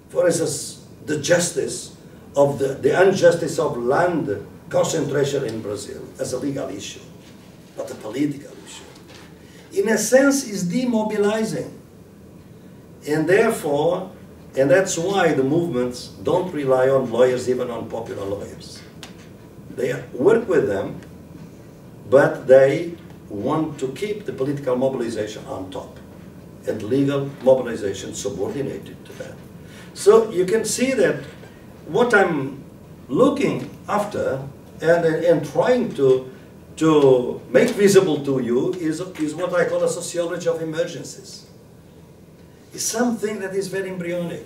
For instance, the justice of the, the injustice of land concentration in Brazil as a legal issue, not a political issue. In a sense, it's demobilizing. And therefore, and that's why the movements don't rely on lawyers, even on popular lawyers. They work with them, but they want to keep the political mobilization on top and legal mobilization subordinated to that. So you can see that what I'm looking after and, and trying to, to make visible to you is, is what I call a sociology of emergencies. It's something that is very embryonic.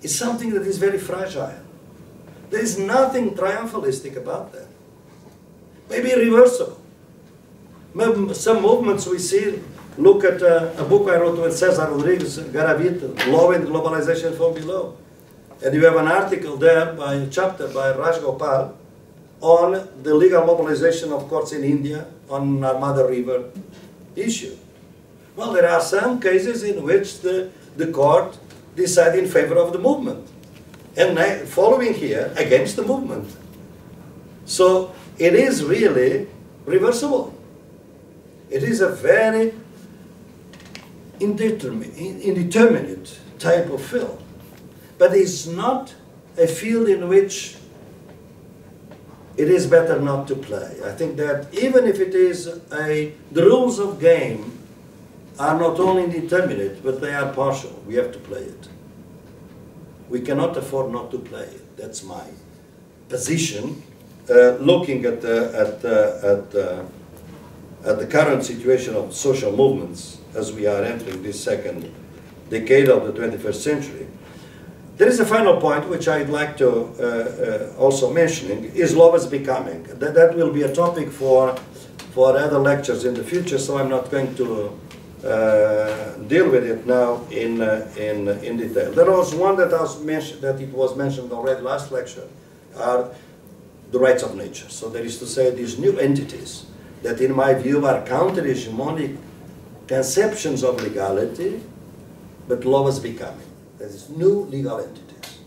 It's something that is very fragile. There is nothing triumphalistic about that. Maybe reversible. Some movements we see, look at a, a book I wrote with Cesar Rodriguez Garavito, Law and Globalization from Below. And you have an article there, by a chapter by Raj Gopal, on the legal mobilization of courts in India on Narmada River issue. Well, there are some cases in which the, the court decided in favor of the movement. And following here, against the movement. So it is really reversible. It is a very indeterminate type of field. But it's not a field in which it is better not to play. I think that even if it is a, the rules of game are not only indeterminate, but they are partial. We have to play it. We cannot afford not to play it. That's my position. Uh, looking at the, at, uh, at, uh, at the current situation of social movements as we are entering this second decade of the twenty-first century, there is a final point which I'd like to uh, uh, also mention, is law as becoming. That, that will be a topic for, for other lectures in the future, so I'm not going to Uh, deal with it now in, uh, in, in detail. There was one that, I was mentioned, that it was mentioned already last lecture, are the rights of nature. So that is to say, these new entities that in my view are counter-hegemonic conceptions of legality, but law is becoming. That is new legal entities.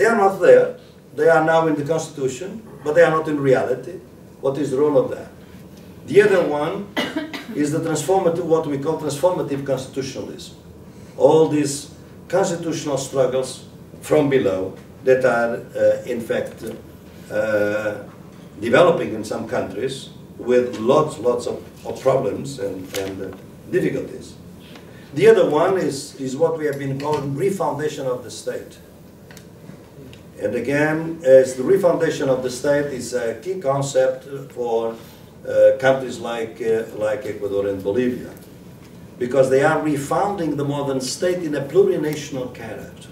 They are not there. They are now in the Constitution, but they are not in reality. What is the role of that? The other one is the transformative, what we call transformative constitutionalism. All these constitutional struggles from below that are, uh, in fact, uh, developing in some countries with lots, lots of, of problems and, and uh, difficulties. The other one is, is what we have been calling refoundation of the state. And again, as the refoundation of the state is a key concept for uh, countries like, uh, like Ecuador and Bolivia, because they are refounding the modern state in a plurinational character.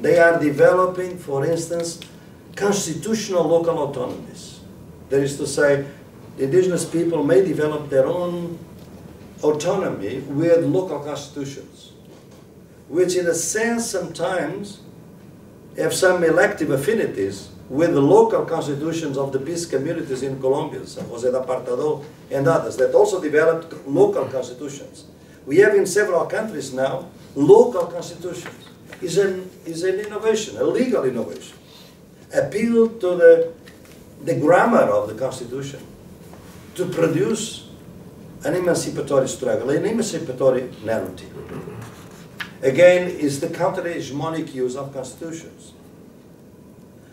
They are developing, for instance, constitutional local autonomies. That is to say, indigenous people may develop their own autonomy with local constitutions, which in a sense sometimes have some elective affinities with the local constitutions of the peace communities in Colombia, San José de Apartadó and others, that also developed local constitutions. We have in several countries now local constitutions. It's an, it's an innovation, a legal innovation. Appeal to the, the grammar of the constitution to produce an emancipatory struggle, an emancipatory narrative. Again, is the counter-hegemonic use of constitutions.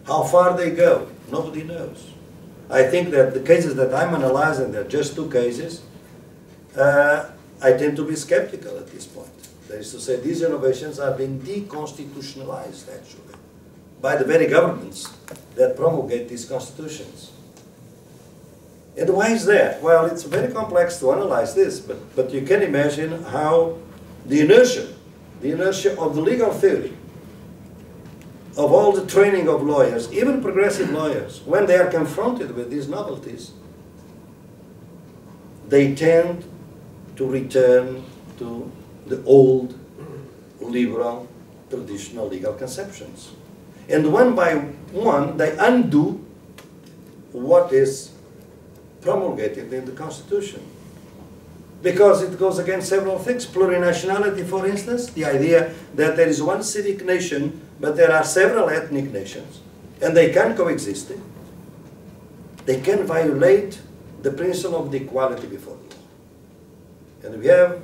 How far they go, nobody knows. I think that the cases that I'm analyzing, they're just two cases, uh, I tend to be skeptical at this point. That is to say, these innovations are being deconstitutionalized, actually, by the very governments that promulgate these constitutions. And why is that? Well, it's very complex to analyze this, but, but you can imagine how the inertia The inertia of the legal theory, of all the training of lawyers, even progressive lawyers, when they are confronted with these novelties, they tend to return to the old liberal traditional legal conceptions. And one by one, they undo what is promulgated in the Constitution, because it goes against several things. Plurinationality, for instance, the idea that there is one civic nation, but there are several ethnic nations, and they can coexist. They can violate the principle of the equality before law. And we have,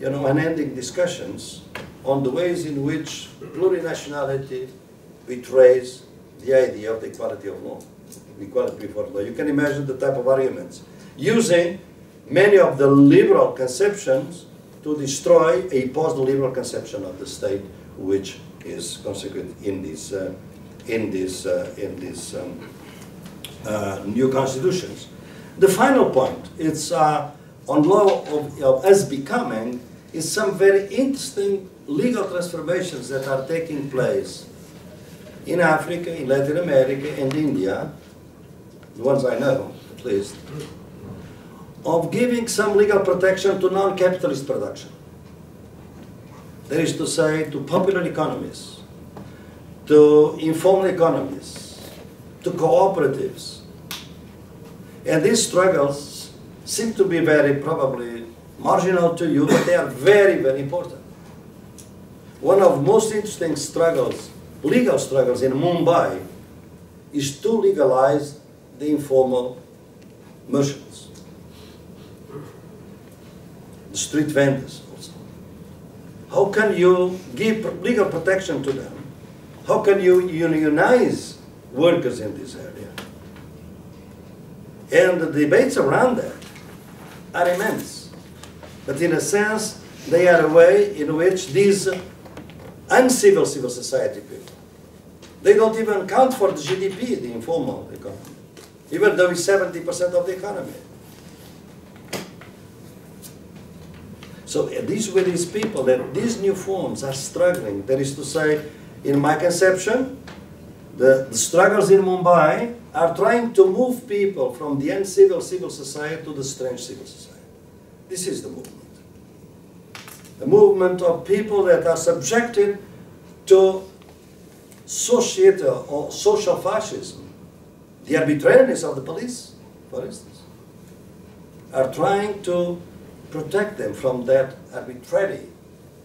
you know, unending discussions on the ways in which plurinationality betrays the idea of the equality of law, equality before law. You can imagine the type of arguments. Using many of the liberal conceptions to destroy a post-liberal conception of the state, which is consequent in this, uh, in this, uh, in this um, uh, new constitutions. The final point, it's uh, on law of, of us becoming, is some very interesting legal transformations that are taking place in Africa, in Latin America, and India, the ones I know, at least, of giving some legal protection to non-capitalist production. That is to say, to popular economies, to informal economies, to cooperatives. And these struggles seem to be very probably marginal to you, but they are very, very important. One of the most interesting struggles, legal struggles in Mumbai, is to legalize the informal merchants. Street vendors also. How can you give legal protection to them? How can you unionize workers in this area? And the debates around that are immense. But in a sense, they are a way in which these uncivil civil society people, they don't even count for the G D P, the informal economy, even though it's seventy percent of the economy. So these with these people, that these new forms are struggling. That is to say, in my conception, the, the struggles in Mumbai are trying to move people from the uncivil civil society to the strange civil society. This is the movement. The movement of people that are subjected to societal or social fascism, the arbitrariness of the police, for instance, are trying to protect them from that arbitrary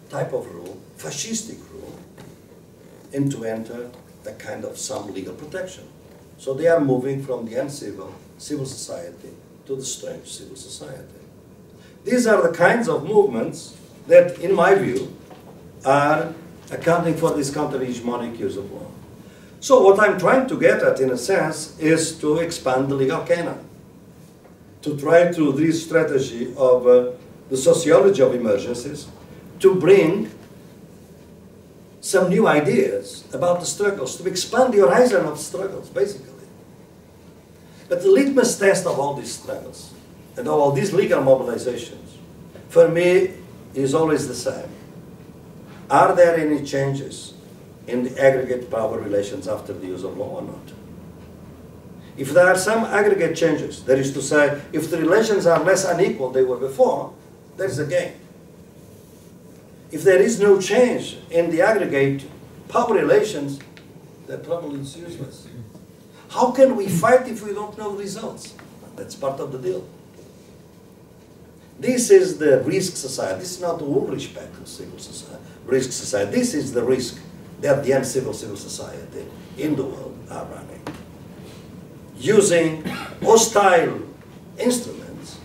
type of rule, fascistic rule, and to enter a kind of some legal protection. So they are moving from the uncivil civil society to the strange civil society. These are the kinds of movements that, in my view, are accounting for this counter-hegemonic use of law. So what I'm trying to get at, in a sense, is to expand the legal canon, to try through this strategy of uh, the sociology of emergencies to bring some new ideas about the struggles, to expand the horizon of struggles, basically. But the litmus test of all these struggles and all these legal mobilizations, for me, is always the same. Are there any changes in the aggregate power relations after the use of law or not? If there are some aggregate changes, that is to say, if the relations are less unequal than they were before, there is a gain. If there is no change in the aggregate power relations, the problem is useless. How can we fight if we don't know the results? That's part of the deal. This is the risk society. This is not all respect to civil society, risk society. This is the risk that the uncivil civil society in the world are running, using hostile instruments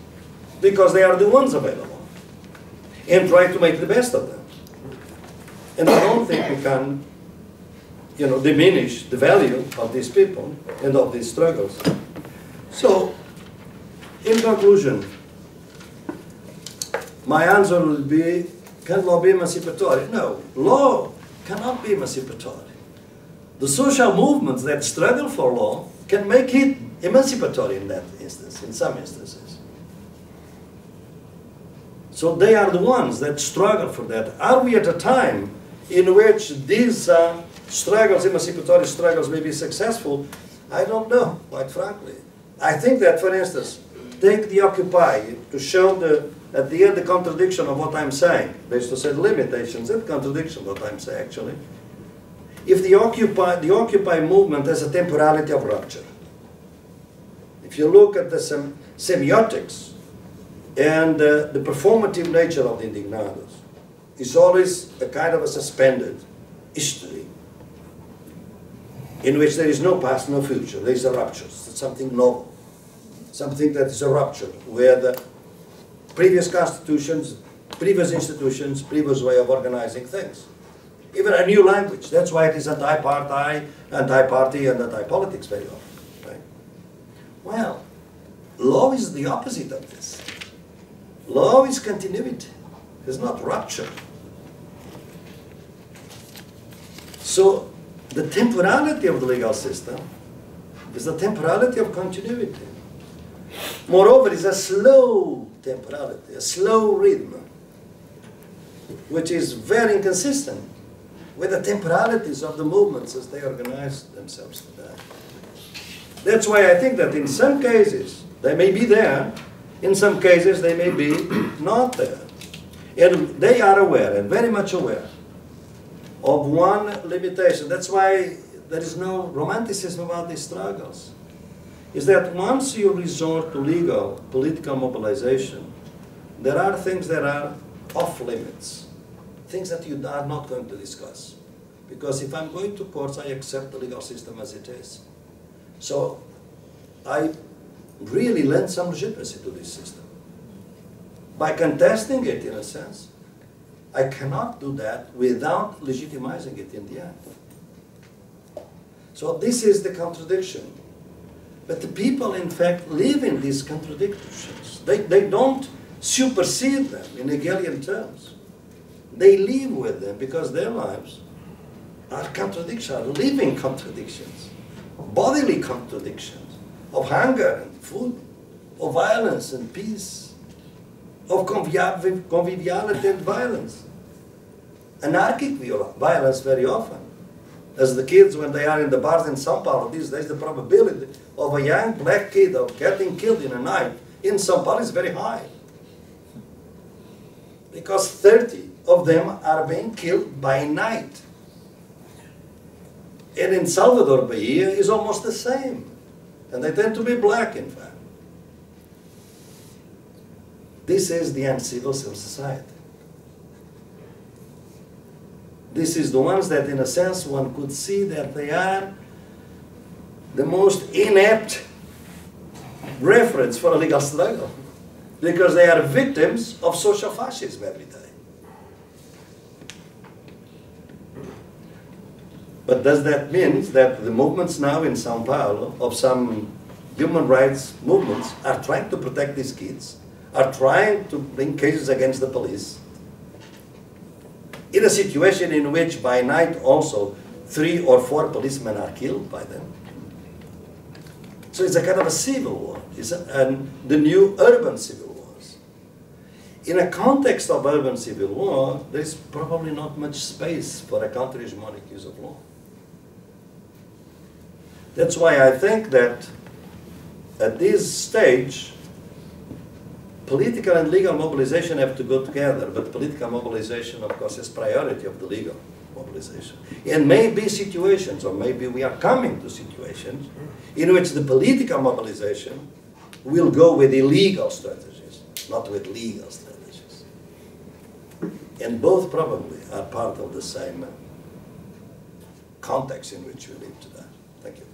because they are the ones available, and try to make the best of them. And I don't think we can, you know, diminish the value of these people and of these struggles. So, in conclusion, my answer would be, can law be emancipatory? No, law cannot be emancipatory. The social movements that struggle for law can make it emancipatory in that instance, in some instances. So they are the ones that struggle for that. Are we at a time in which these uh, struggles, emancipatory struggles, may be successful? I don't know, quite frankly. I think that, for instance, take the Occupy, to show the at the end the contradiction of what I'm saying. That is to say, limitations and contradiction of what I'm saying, actually. If the Occupy, the Occupy movement has a temporality of rupture, if you look at the sem semiotics and uh, the performative nature of the Indignados, it's always a kind of a suspended history in which there is no past, no future. There is a rupture. It's something novel, something that is a rupture, where the previous constitutions, previous institutions, previous way of organizing things. Even a new language. That's why it is anti-party, anti-party and anti-politics very often. Right? Well, law is the opposite of this. Law is continuity. It's not rupture. So the temporality of the legal system is the temporality of continuity. Moreover, it's a slow temporality, a slow rhythm, which is very inconsistent with the temporalities of the movements as they organize themselves today. That's why I think that in some cases they may be there, in some cases they may be not there. And they are aware, and very much aware, of one limitation. That's why there is no romanticism about these struggles. Is that once you resort to legal, political mobilization, there are things that are off limits, things that you are not going to discuss. Because if I'm going to courts, I accept the legal system as it is. So I really lend some legitimacy to this system. By contesting it, in a sense, I cannot do that without legitimizing it in the end. So this is the contradiction. But the people, in fact, live in these contradictions. They, they don't supersede them in Hegelian terms. They live with them because their lives are contradictions, are living contradictions, bodily contradictions of hunger and food, of violence and peace, of conviv conviviality and violence. Anarchic violence very often. As the kids, when they are in the bars in São Paulo these days, the probability of a young black kid of getting killed in a night in São Paulo is very high. Because thirty of them are being killed by night. And in Salvador, Bahia is almost the same. And they tend to be black, in fact. This is the uncivil civil society. This is the ones that, in a sense, one could see that they are the most inept reference for a legal struggle, because they are victims of social fascism every day. But does that mean that the movements now in São Paulo, of some human rights movements, are trying to protect these kids, are trying to bring cases against the police? in a situation in which by night also three or four policemen are killed by them. So it's a kind of a civil war. It's a, and the new urban civil wars. In a context of urban civil war, there's probably not much space for a counter-hegemonic use of law. That's why I think that at this stage, political and legal mobilization have to go together, but political mobilization, of course, is priority of the legal mobilization. And maybe situations, or maybe we are coming to situations in which the political mobilization will go with illegal strategies, not with legal strategies. And both probably are part of the same context in which we live today. Thank you.